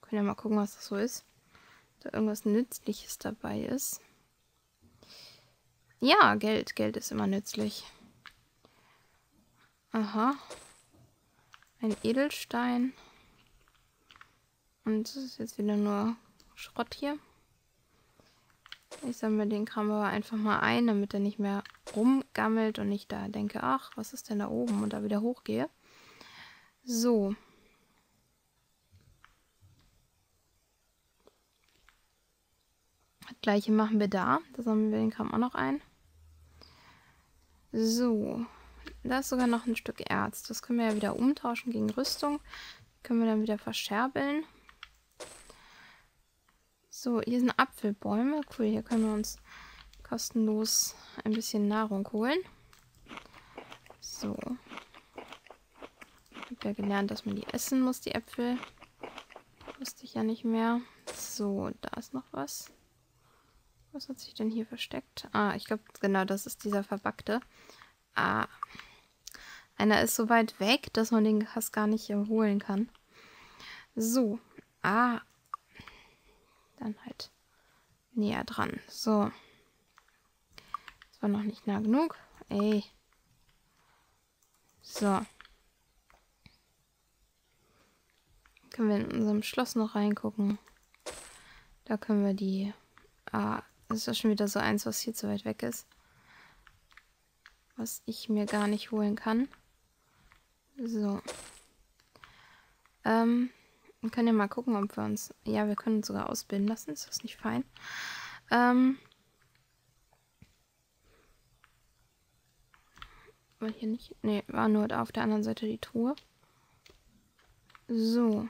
Können ja mal gucken, was das so ist. Ob da irgendwas Nützliches dabei ist. Ja, Geld. Geld ist immer nützlich. Aha. Ein Edelstein. Und das ist jetzt wieder nur Schrott hier. Ich sammle den Kram aber einfach mal ein, damit er nicht mehr rumgammelt und ich da denke, ach, was ist denn da oben? Und da wieder hochgehe. So. Das gleiche machen wir da. Da sammeln wir den Kram auch noch ein. So. Da ist sogar noch ein Stück Erz. Das können wir ja wieder umtauschen gegen Rüstung. Können wir dann wieder verscherbeln. So, hier sind Apfelbäume. Cool, hier können wir uns kostenlos ein bisschen Nahrung holen. So. Ich habe ja gelernt, dass man die essen muss, die Äpfel. Wusste ich ja nicht mehr. So, da ist noch was. Was hat sich denn hier versteckt? Ah, ich glaube, genau, das ist dieser verbackte. Ah, einer ist so weit weg, dass man den fast gar nicht holen kann. So, ah, dann halt näher dran. So, das war noch nicht nah genug. Ey, so. Können wir in unserem Schloss noch reingucken. Da können wir die... Ah, das ist schon wieder so eins, was hier zu weit weg ist. Was ich mir gar nicht holen kann. So. Ähm, wir können ja mal gucken, ob wir uns... Ja, wir können uns sogar ausbilden lassen. Ist das nicht fein? Ähm. War hier nicht... Ne, war nur da auf der anderen Seite die Truhe. So.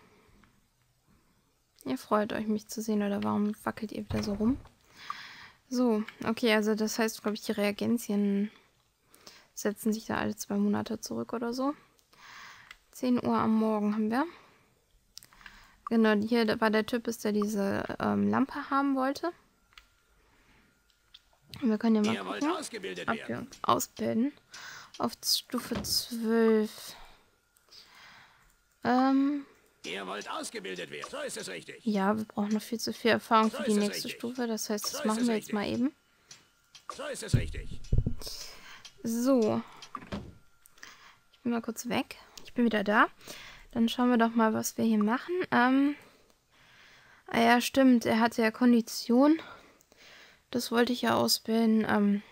Ihr freut euch, mich zu sehen, oder warum wackelt ihr wieder so rum? So, okay, also das heißt, glaube ich, die Reagenzien setzen sich da alle zwei Monate zurück oder so. zehn Uhr am Morgen haben wir. Genau, hier war der Typ, ist der diese ähm, Lampe haben wollte. Und wir können ja mal gucken, ob wir uns ausbilden. Auf Stufe zwölf. Ähm... Ihr wollt ausgebildet werden. So ist es richtig. Ja, wir brauchen noch viel zu viel Erfahrung so für die nächste richtig. Stufe. Das heißt, das so machen wir richtig. Jetzt mal eben. So ist es richtig. So. Ich bin mal kurz weg. Ich bin wieder da. Dann schauen wir doch mal, was wir hier machen. Ähm. Ah ja, stimmt. Er hatte ja Kondition. Das wollte ich ja ausbilden. Ähm.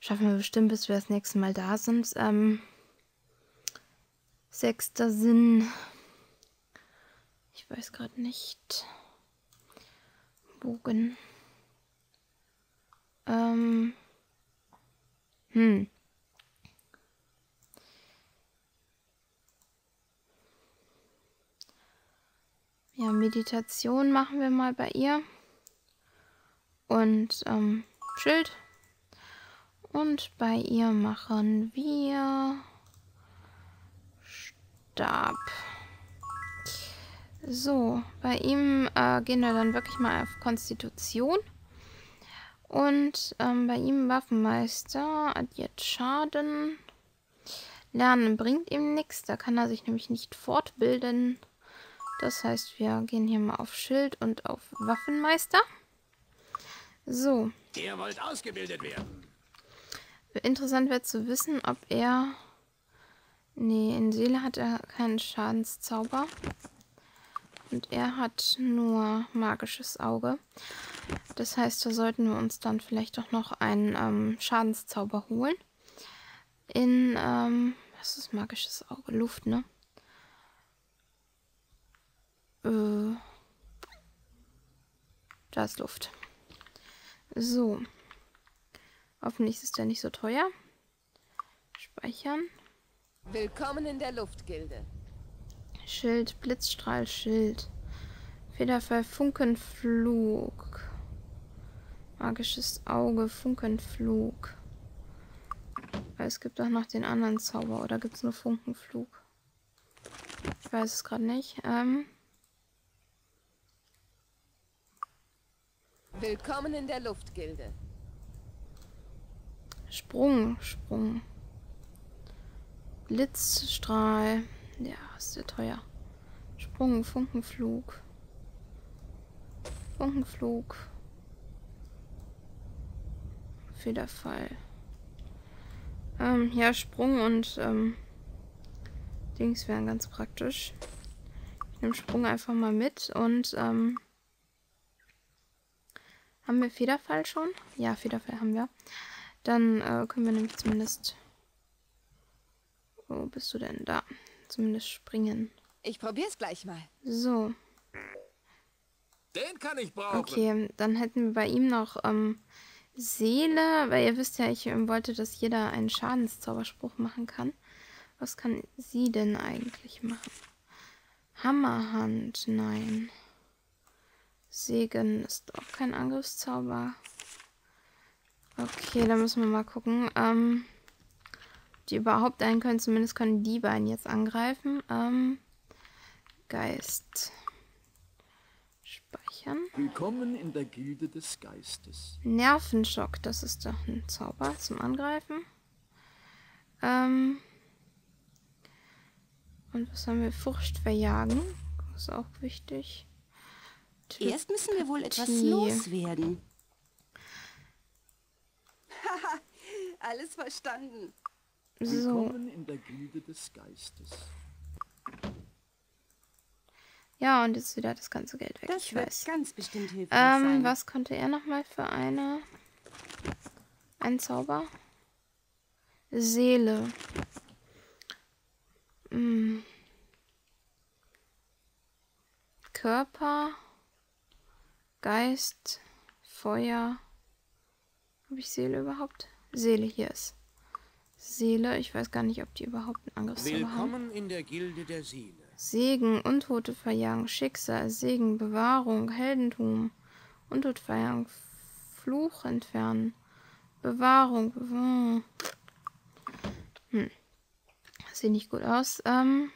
Schaffen wir bestimmt, bis wir das nächste Mal da sind. Ähm. Sechster Sinn. Ich weiß gerade nicht. Bogen. Ähm. Hm. Ja, Meditation machen wir mal bei ihr. Und ähm, Schild. Und bei ihr machen wir Stab. So, bei ihm äh, gehen wir dann wirklich mal auf Konstitution. Und ähm, bei ihm Waffenmeister, addiert Schaden. Lernen bringt ihm nichts, da kann er sich nämlich nicht fortbilden. Das heißt, wir gehen hier mal auf Schild und auf Waffenmeister. So. Ihr wollt ausgebildet werden. Interessant wäre zu wissen, ob er Nee, in Seele hat er keinen Schadenszauber. Und er hat nur magisches Auge. Das heißt, da sollten wir uns dann vielleicht doch noch einen ähm, Schadenszauber holen. In, ähm, was ist magisches Auge? Luft, ne? Äh, da ist Luft. So. Hoffentlich ist der nicht so teuer. Speichern. Willkommen in der Luftgilde. Schild, Blitzstrahl, Schild. Federfall, Funkenflug. Magisches Auge, Funkenflug. Aber es gibt auch noch den anderen Zauber, oder gibt es nur Funkenflug? Ich weiß es gerade nicht. Ähm. Willkommen in der Luftgilde. Sprung, Sprung. Blitzstrahl. Ja, ist sehr teuer. Sprung, Funkenflug. Funkenflug. Federfall. Ähm, ja, Sprung und ähm, Dings wären ganz praktisch. Ich nehme Sprung einfach mal mit und ähm, haben wir Federfall schon? Ja, Federfall haben wir. Dann äh, können wir nämlich zumindest... Wo bist du denn? Da. Zumindest springen. Ich probier's gleich mal. So. Den kann ich brauchen. Okay, dann hätten wir bei ihm noch ähm, Seele, weil ihr wisst ja, ich ähm, wollte, dass jeder einen Schadenszauberspruch machen kann. Was kann sie denn eigentlich machen? Hammerhand, nein. Segen ist auch kein Angriffszauber. Okay, da müssen wir mal gucken. Ähm... Die überhaupt einen können, zumindest können die beiden jetzt angreifen. Ähm, Geist. Speichern. Willkommen in der Gilde des Geistes. Nervenschock, das ist doch ein Zauber zum Angreifen. Ähm, und was haben wir? Furcht verjagen. Das ist auch wichtig. Telepathie. Erst müssen wir wohl etwas loswerden. Haha, alles verstanden. Willkommen in der Gilde des Geistes. Ja, und jetzt wieder das ganze Geld weg. Das ich wird weiß. Ganz bestimmt hilfreich ähm, sein. Was konnte er nochmal für eine... Ein Zauber? Seele. Hm. Körper. Geist. Feuer. Habe ich Seele überhaupt? Seele hier ist. Seele, ich weiß gar nicht, ob die überhaupt einen Angriffszauber haben. Willkommen in der Gilde der Seele. Segen, Untote verjagen, Schicksal, Segen, Bewahrung, Heldentum, Untote verjagen, Fluch entfernen, Bewahrung, Bewahrung. Hm. Sieht nicht gut aus. Ähm.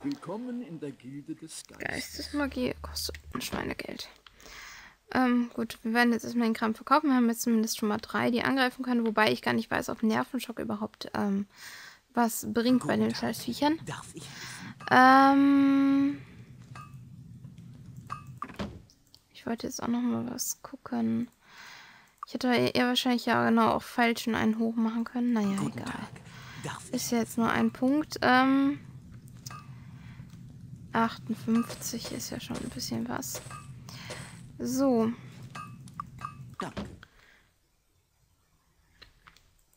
Willkommen in der Gilde des Geistes. Geistesmagie kostet ein Schweinegeld. Ähm, gut, wir werden jetzt erstmal den Kram verkaufen. Wir haben jetzt zumindest schon mal drei, die angreifen können. Wobei ich gar nicht weiß, ob Nervenschock überhaupt ähm, was bringt gut, bei den Scheißviechern. Darf ich ähm, ich wollte jetzt auch noch mal was gucken. Ich hätte eher wahrscheinlich ja genau auch falschen einen hoch machen können. Naja, guten egal. Darf Ist ja jetzt nur ein Punkt. Ähm, achtundfünfzig ist ja schon ein bisschen was. So. Danke.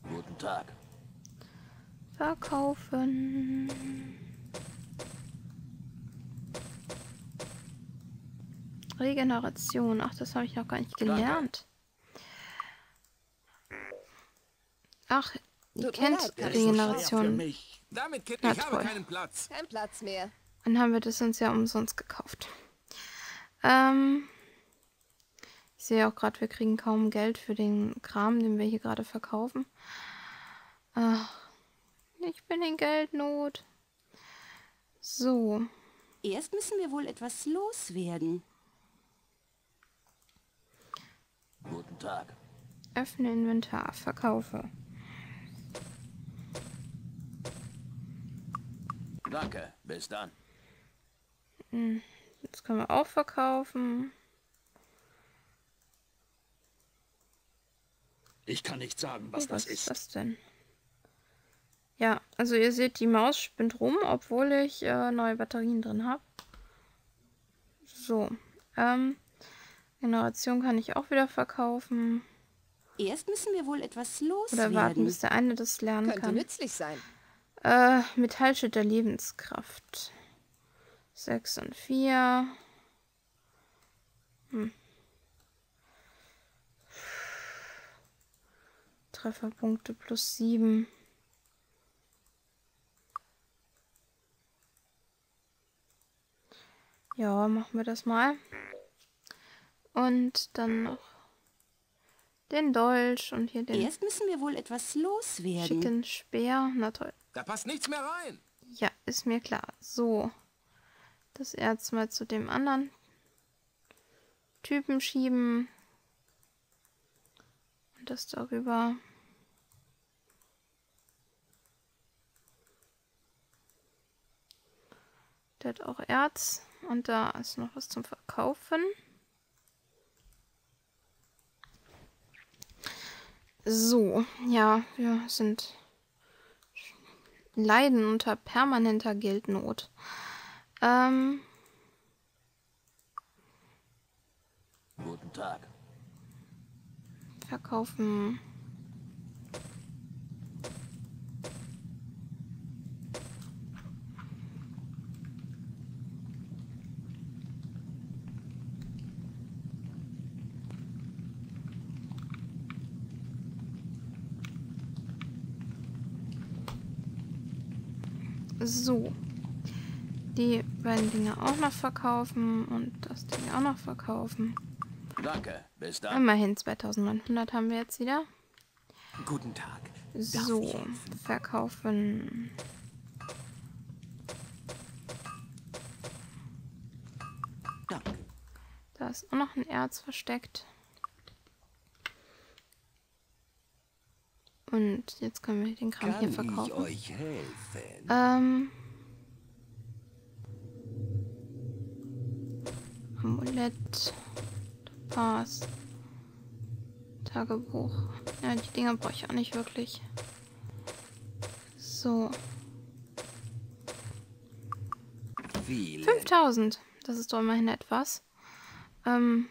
Guten Tag. Verkaufen. Regeneration. Ach, das habe ich noch gar nicht gelernt. Ach, ihr kennt Regeneration. Na toll. Kein Platz mehr. Dann haben wir das uns ja umsonst gekauft. Ähm... Ich sehe auch gerade, wir kriegen kaum Geld für den Kram, den wir hier gerade verkaufen. Ach, ich bin in Geldnot. So. Erst müssen wir wohl etwas loswerden. Guten Tag. Öffne Inventar, verkaufe. Danke, bis dann. Jetzt können wir auch verkaufen. Ich kann nicht sagen, was, oh, was das ist. Was ist das denn? Ja, also ihr seht, die Maus spinnt rum, obwohl ich äh, neue Batterien drin habe. So, ähm, Generation kann ich auch wieder verkaufen. Erst müssen wir wohl etwas loswerden. Oder warten, bis der eine das lernen kann. Könnte nützlich sein. Äh, Metallschild der Lebenskraft. sechs und vier. Hm. Trefferpunkte plus sieben. Ja, machen wir das mal. Und dann noch den Dolch und hier den... Erst müssen wir wohl etwas loswerden. Schicken Speer, na toll. Da passt nichts mehr rein. Ja, ist mir klar. So, das Erz mal zu dem anderen Typen schieben. Und das darüber... Der hat auch Erz und da ist noch was zum Verkaufen. So, ja, wir sind leiden unter permanenter Geldnot. Ähm, Guten Tag. Verkaufen. So, die beiden Dinge auch noch verkaufen und das Ding auch noch verkaufen. Danke, bis dann. Immerhin zweitausendneunhundert haben wir jetzt wieder. Guten Tag. So, verkaufen. Danke. Da ist auch noch ein Erz versteckt. Und jetzt können wir den Kram Kann hier verkaufen. Ich euch helfen? Ähm. Amulett. Pass. Tagebuch. Ja, die Dinger brauche ich auch nicht wirklich. So. Viele. fünftausend. Das ist doch immerhin etwas. Ähm.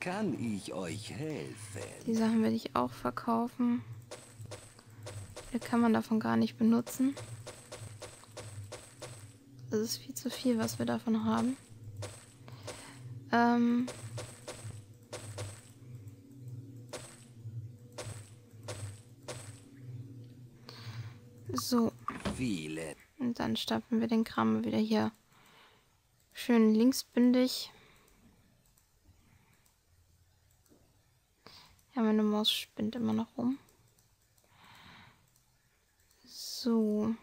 Kann ich euch helfen? Die Sachen werde ich auch verkaufen. Viel kann man davon gar nicht benutzen. Das ist viel zu viel, was wir davon haben. Ähm so. Viele. Und dann stapeln wir den Kram wieder hier schön linksbündig. Ja, meine Maus spinnt immer noch rum. So.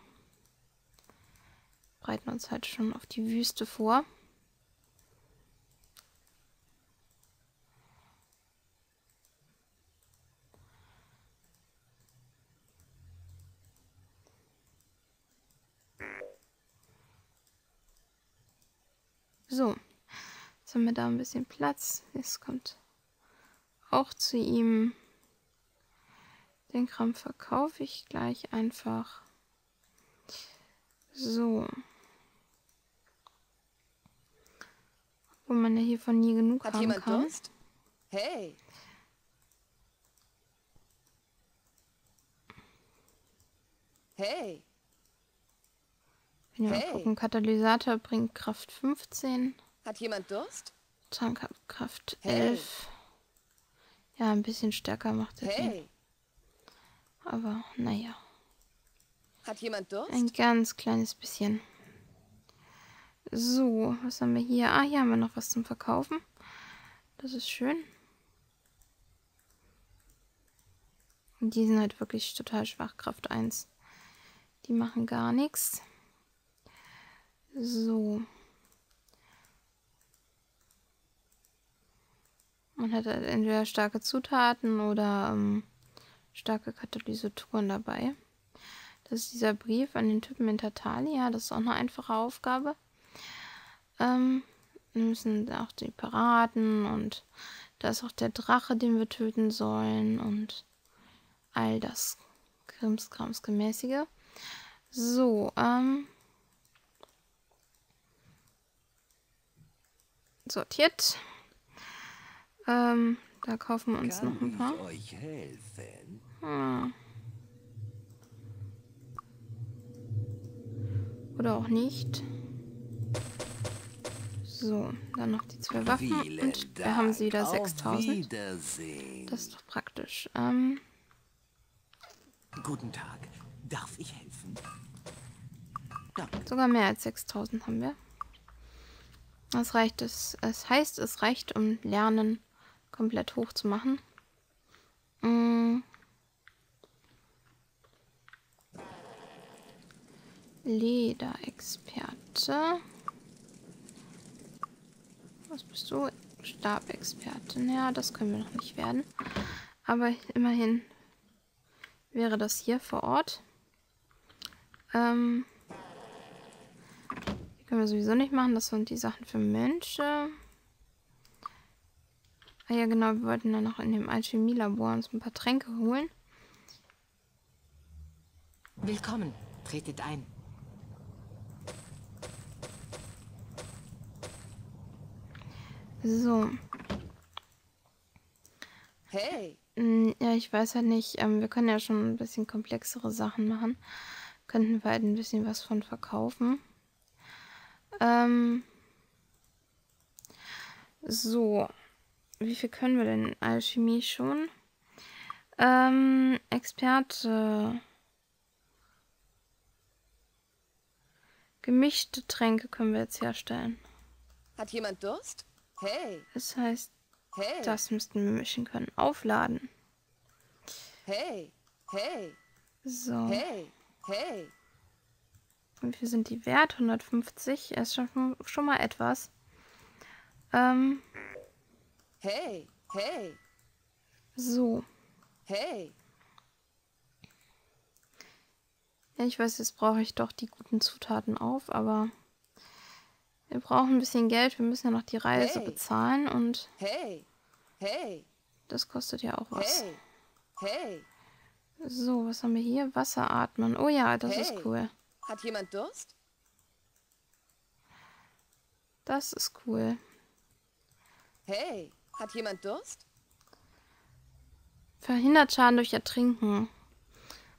Breiten uns halt schon auf die Wüste vor. So. Jetzt haben wir da ein bisschen Platz. Jetzt kommt... auch zu ihm. Den Kram verkaufe ich gleich einfach. So. Wo man ja hiervon nie genug Hat haben kann. Durst? Hey. Hey. Wenn wir hey. mal gucken, Katalysator bringt Kraft fünfzehn. Hat jemand Durst? Trank hat Kraft hey. elf. Ja, ein bisschen stärker macht er hey. den. Aber, naja. Hat jemand Durst? Ein ganz kleines bisschen. So, was haben wir hier? Ah, hier haben wir noch was zum Verkaufen. Das ist schön. Und die sind halt wirklich total schwach, Kraft eins. Die machen gar nichts. So. Man hat halt entweder starke Zutaten oder ähm, starke Katalysatoren dabei. Das ist dieser Brief an den Typen in Tartalia. Das ist auch eine einfache Aufgabe. Ähm, wir müssen auch die Piraten und da ist auch der Drache, den wir töten sollen und all das Krimskrams gemäßige. So, ähm. sortiert. Ähm, da kaufen wir uns Kann noch ein paar. Ich euch helfen? Hm. Oder auch nicht. So, dann noch die zwei Waffen. Vielen und wir Dank. Haben sie wieder sechstausend. Das ist doch praktisch. Ähm. Guten Tag. Darf ich helfen? Danke. Sogar mehr als sechstausend haben wir. Das reicht es. Es heißt, es reicht, um Lernen komplett hoch zu machen. Hm. Lederexperte. Was bist du? Stabexperte. Ja, das können wir noch nicht werden. Aber immerhin wäre das hier vor Ort. Ähm, die können wir sowieso nicht machen. Das sind die Sachen für Mönche. Ah ja, genau. Wir wollten dann noch in dem Alchemielabor uns ein paar Tränke holen. Willkommen. Tretet ein. So. Hey. Ja, ich weiß halt nicht. Ähm, wir können ja schon ein bisschen komplexere Sachen machen. Könnten wir halt ein bisschen was von verkaufen. Ähm. So. Wie viel können wir denn? Alchemie schon. Ähm, Experte. Gemischte Tränke können wir jetzt herstellen. Hat jemand Durst? Hey. Das heißt, hey. Das müssten wir mischen können. Aufladen. Hey, hey. So. Hey, hey. Wie viel sind die wert? hundertfünfzig. Das ist schon, schon mal etwas. Ähm. Hey, hey. So. Hey. Ja, ich weiß, jetzt brauche ich doch die guten Zutaten auf, aber... Wir brauchen ein bisschen Geld, wir müssen ja noch die Reise hey. bezahlen und hey. Hey. Das kostet ja auch was. Hey. Hey. So, was haben wir hier? Wasser atmen. Oh ja, das hey. ist cool. Hat jemand Durst? Das ist cool. Hey, hat jemand Durst? Verhindert Schaden durch Ertrinken.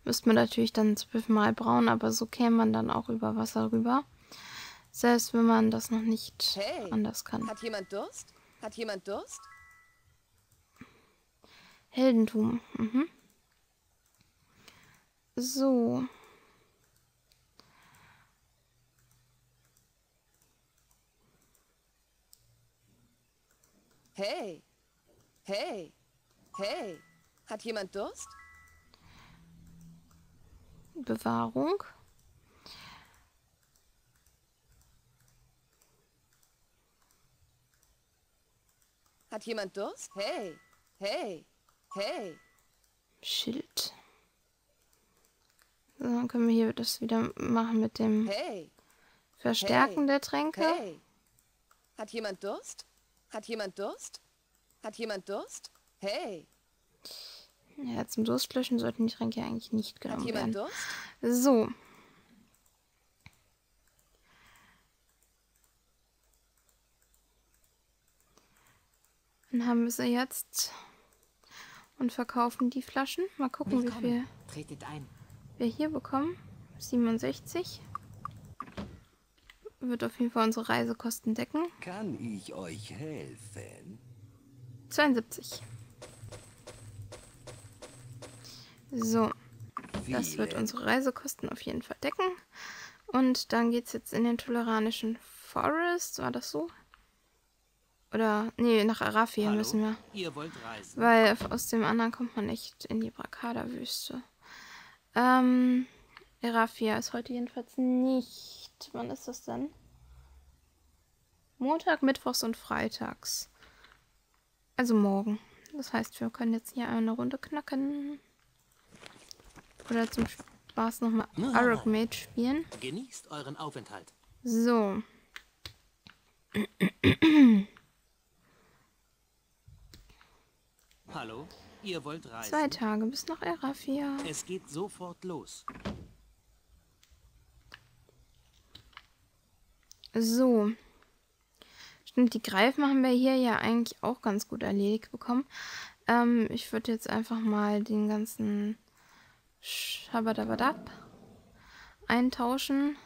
Müsste man natürlich dann zwölfmal brauen, aber so käme man dann auch über Wasser rüber. Selbst wenn man das noch nicht hey, anders kann. Hat jemand Durst? Hat jemand Durst? Heldentum. Mhm. So. Hey. Hey. Hey. Hat jemand Durst? Bewahrung. Hat jemand Durst? Hey, hey, hey. Schild. So, dann können wir hier das wieder machen mit dem hey, Verstärken hey, der Tränke. Hey. Hat jemand Durst? Hat jemand Durst? Hat jemand Durst? Hey. Ja, zum Durstlöschen sollten die Tränke eigentlich nicht genommen werden. Hat jemand Durst? So. Dann haben wir sie jetzt und verkaufen die Flaschen. Mal gucken, Willkommen. wie viel Tretet ein. wir hier bekommen. siebenundsechzig. Wird auf jeden Fall unsere Reisekosten decken. Kann ich euch helfen? zweiundsiebzig. So. Das wird unsere Reisekosten auf jeden Fall decken. Und dann geht es jetzt in den Tularianischen Forest. War das so? Oder, nee, nach Arafia Hallo, müssen wir. Ihr wollt reisen. Weil aus dem anderen kommt man nicht in die Bracada-Wüste. Ähm, Arafia ist heute jedenfalls nicht. Wann ist das denn? Montag, Mittwochs und Freitags. Also morgen. Das heißt, wir können jetzt hier eine Runde knacken. Oder zum Spaß nochmal Archmage spielen. Genießt euren Aufenthalt. So. Hallo, Ihr wollt reisen. Zwei Tage bis nach Arafia. Es geht sofort los. So. Stimmt, die Greifen haben wir hier ja eigentlich auch ganz gut erledigt bekommen. Ähm, ich würde jetzt einfach mal den ganzen Schabadabadab eintauschen.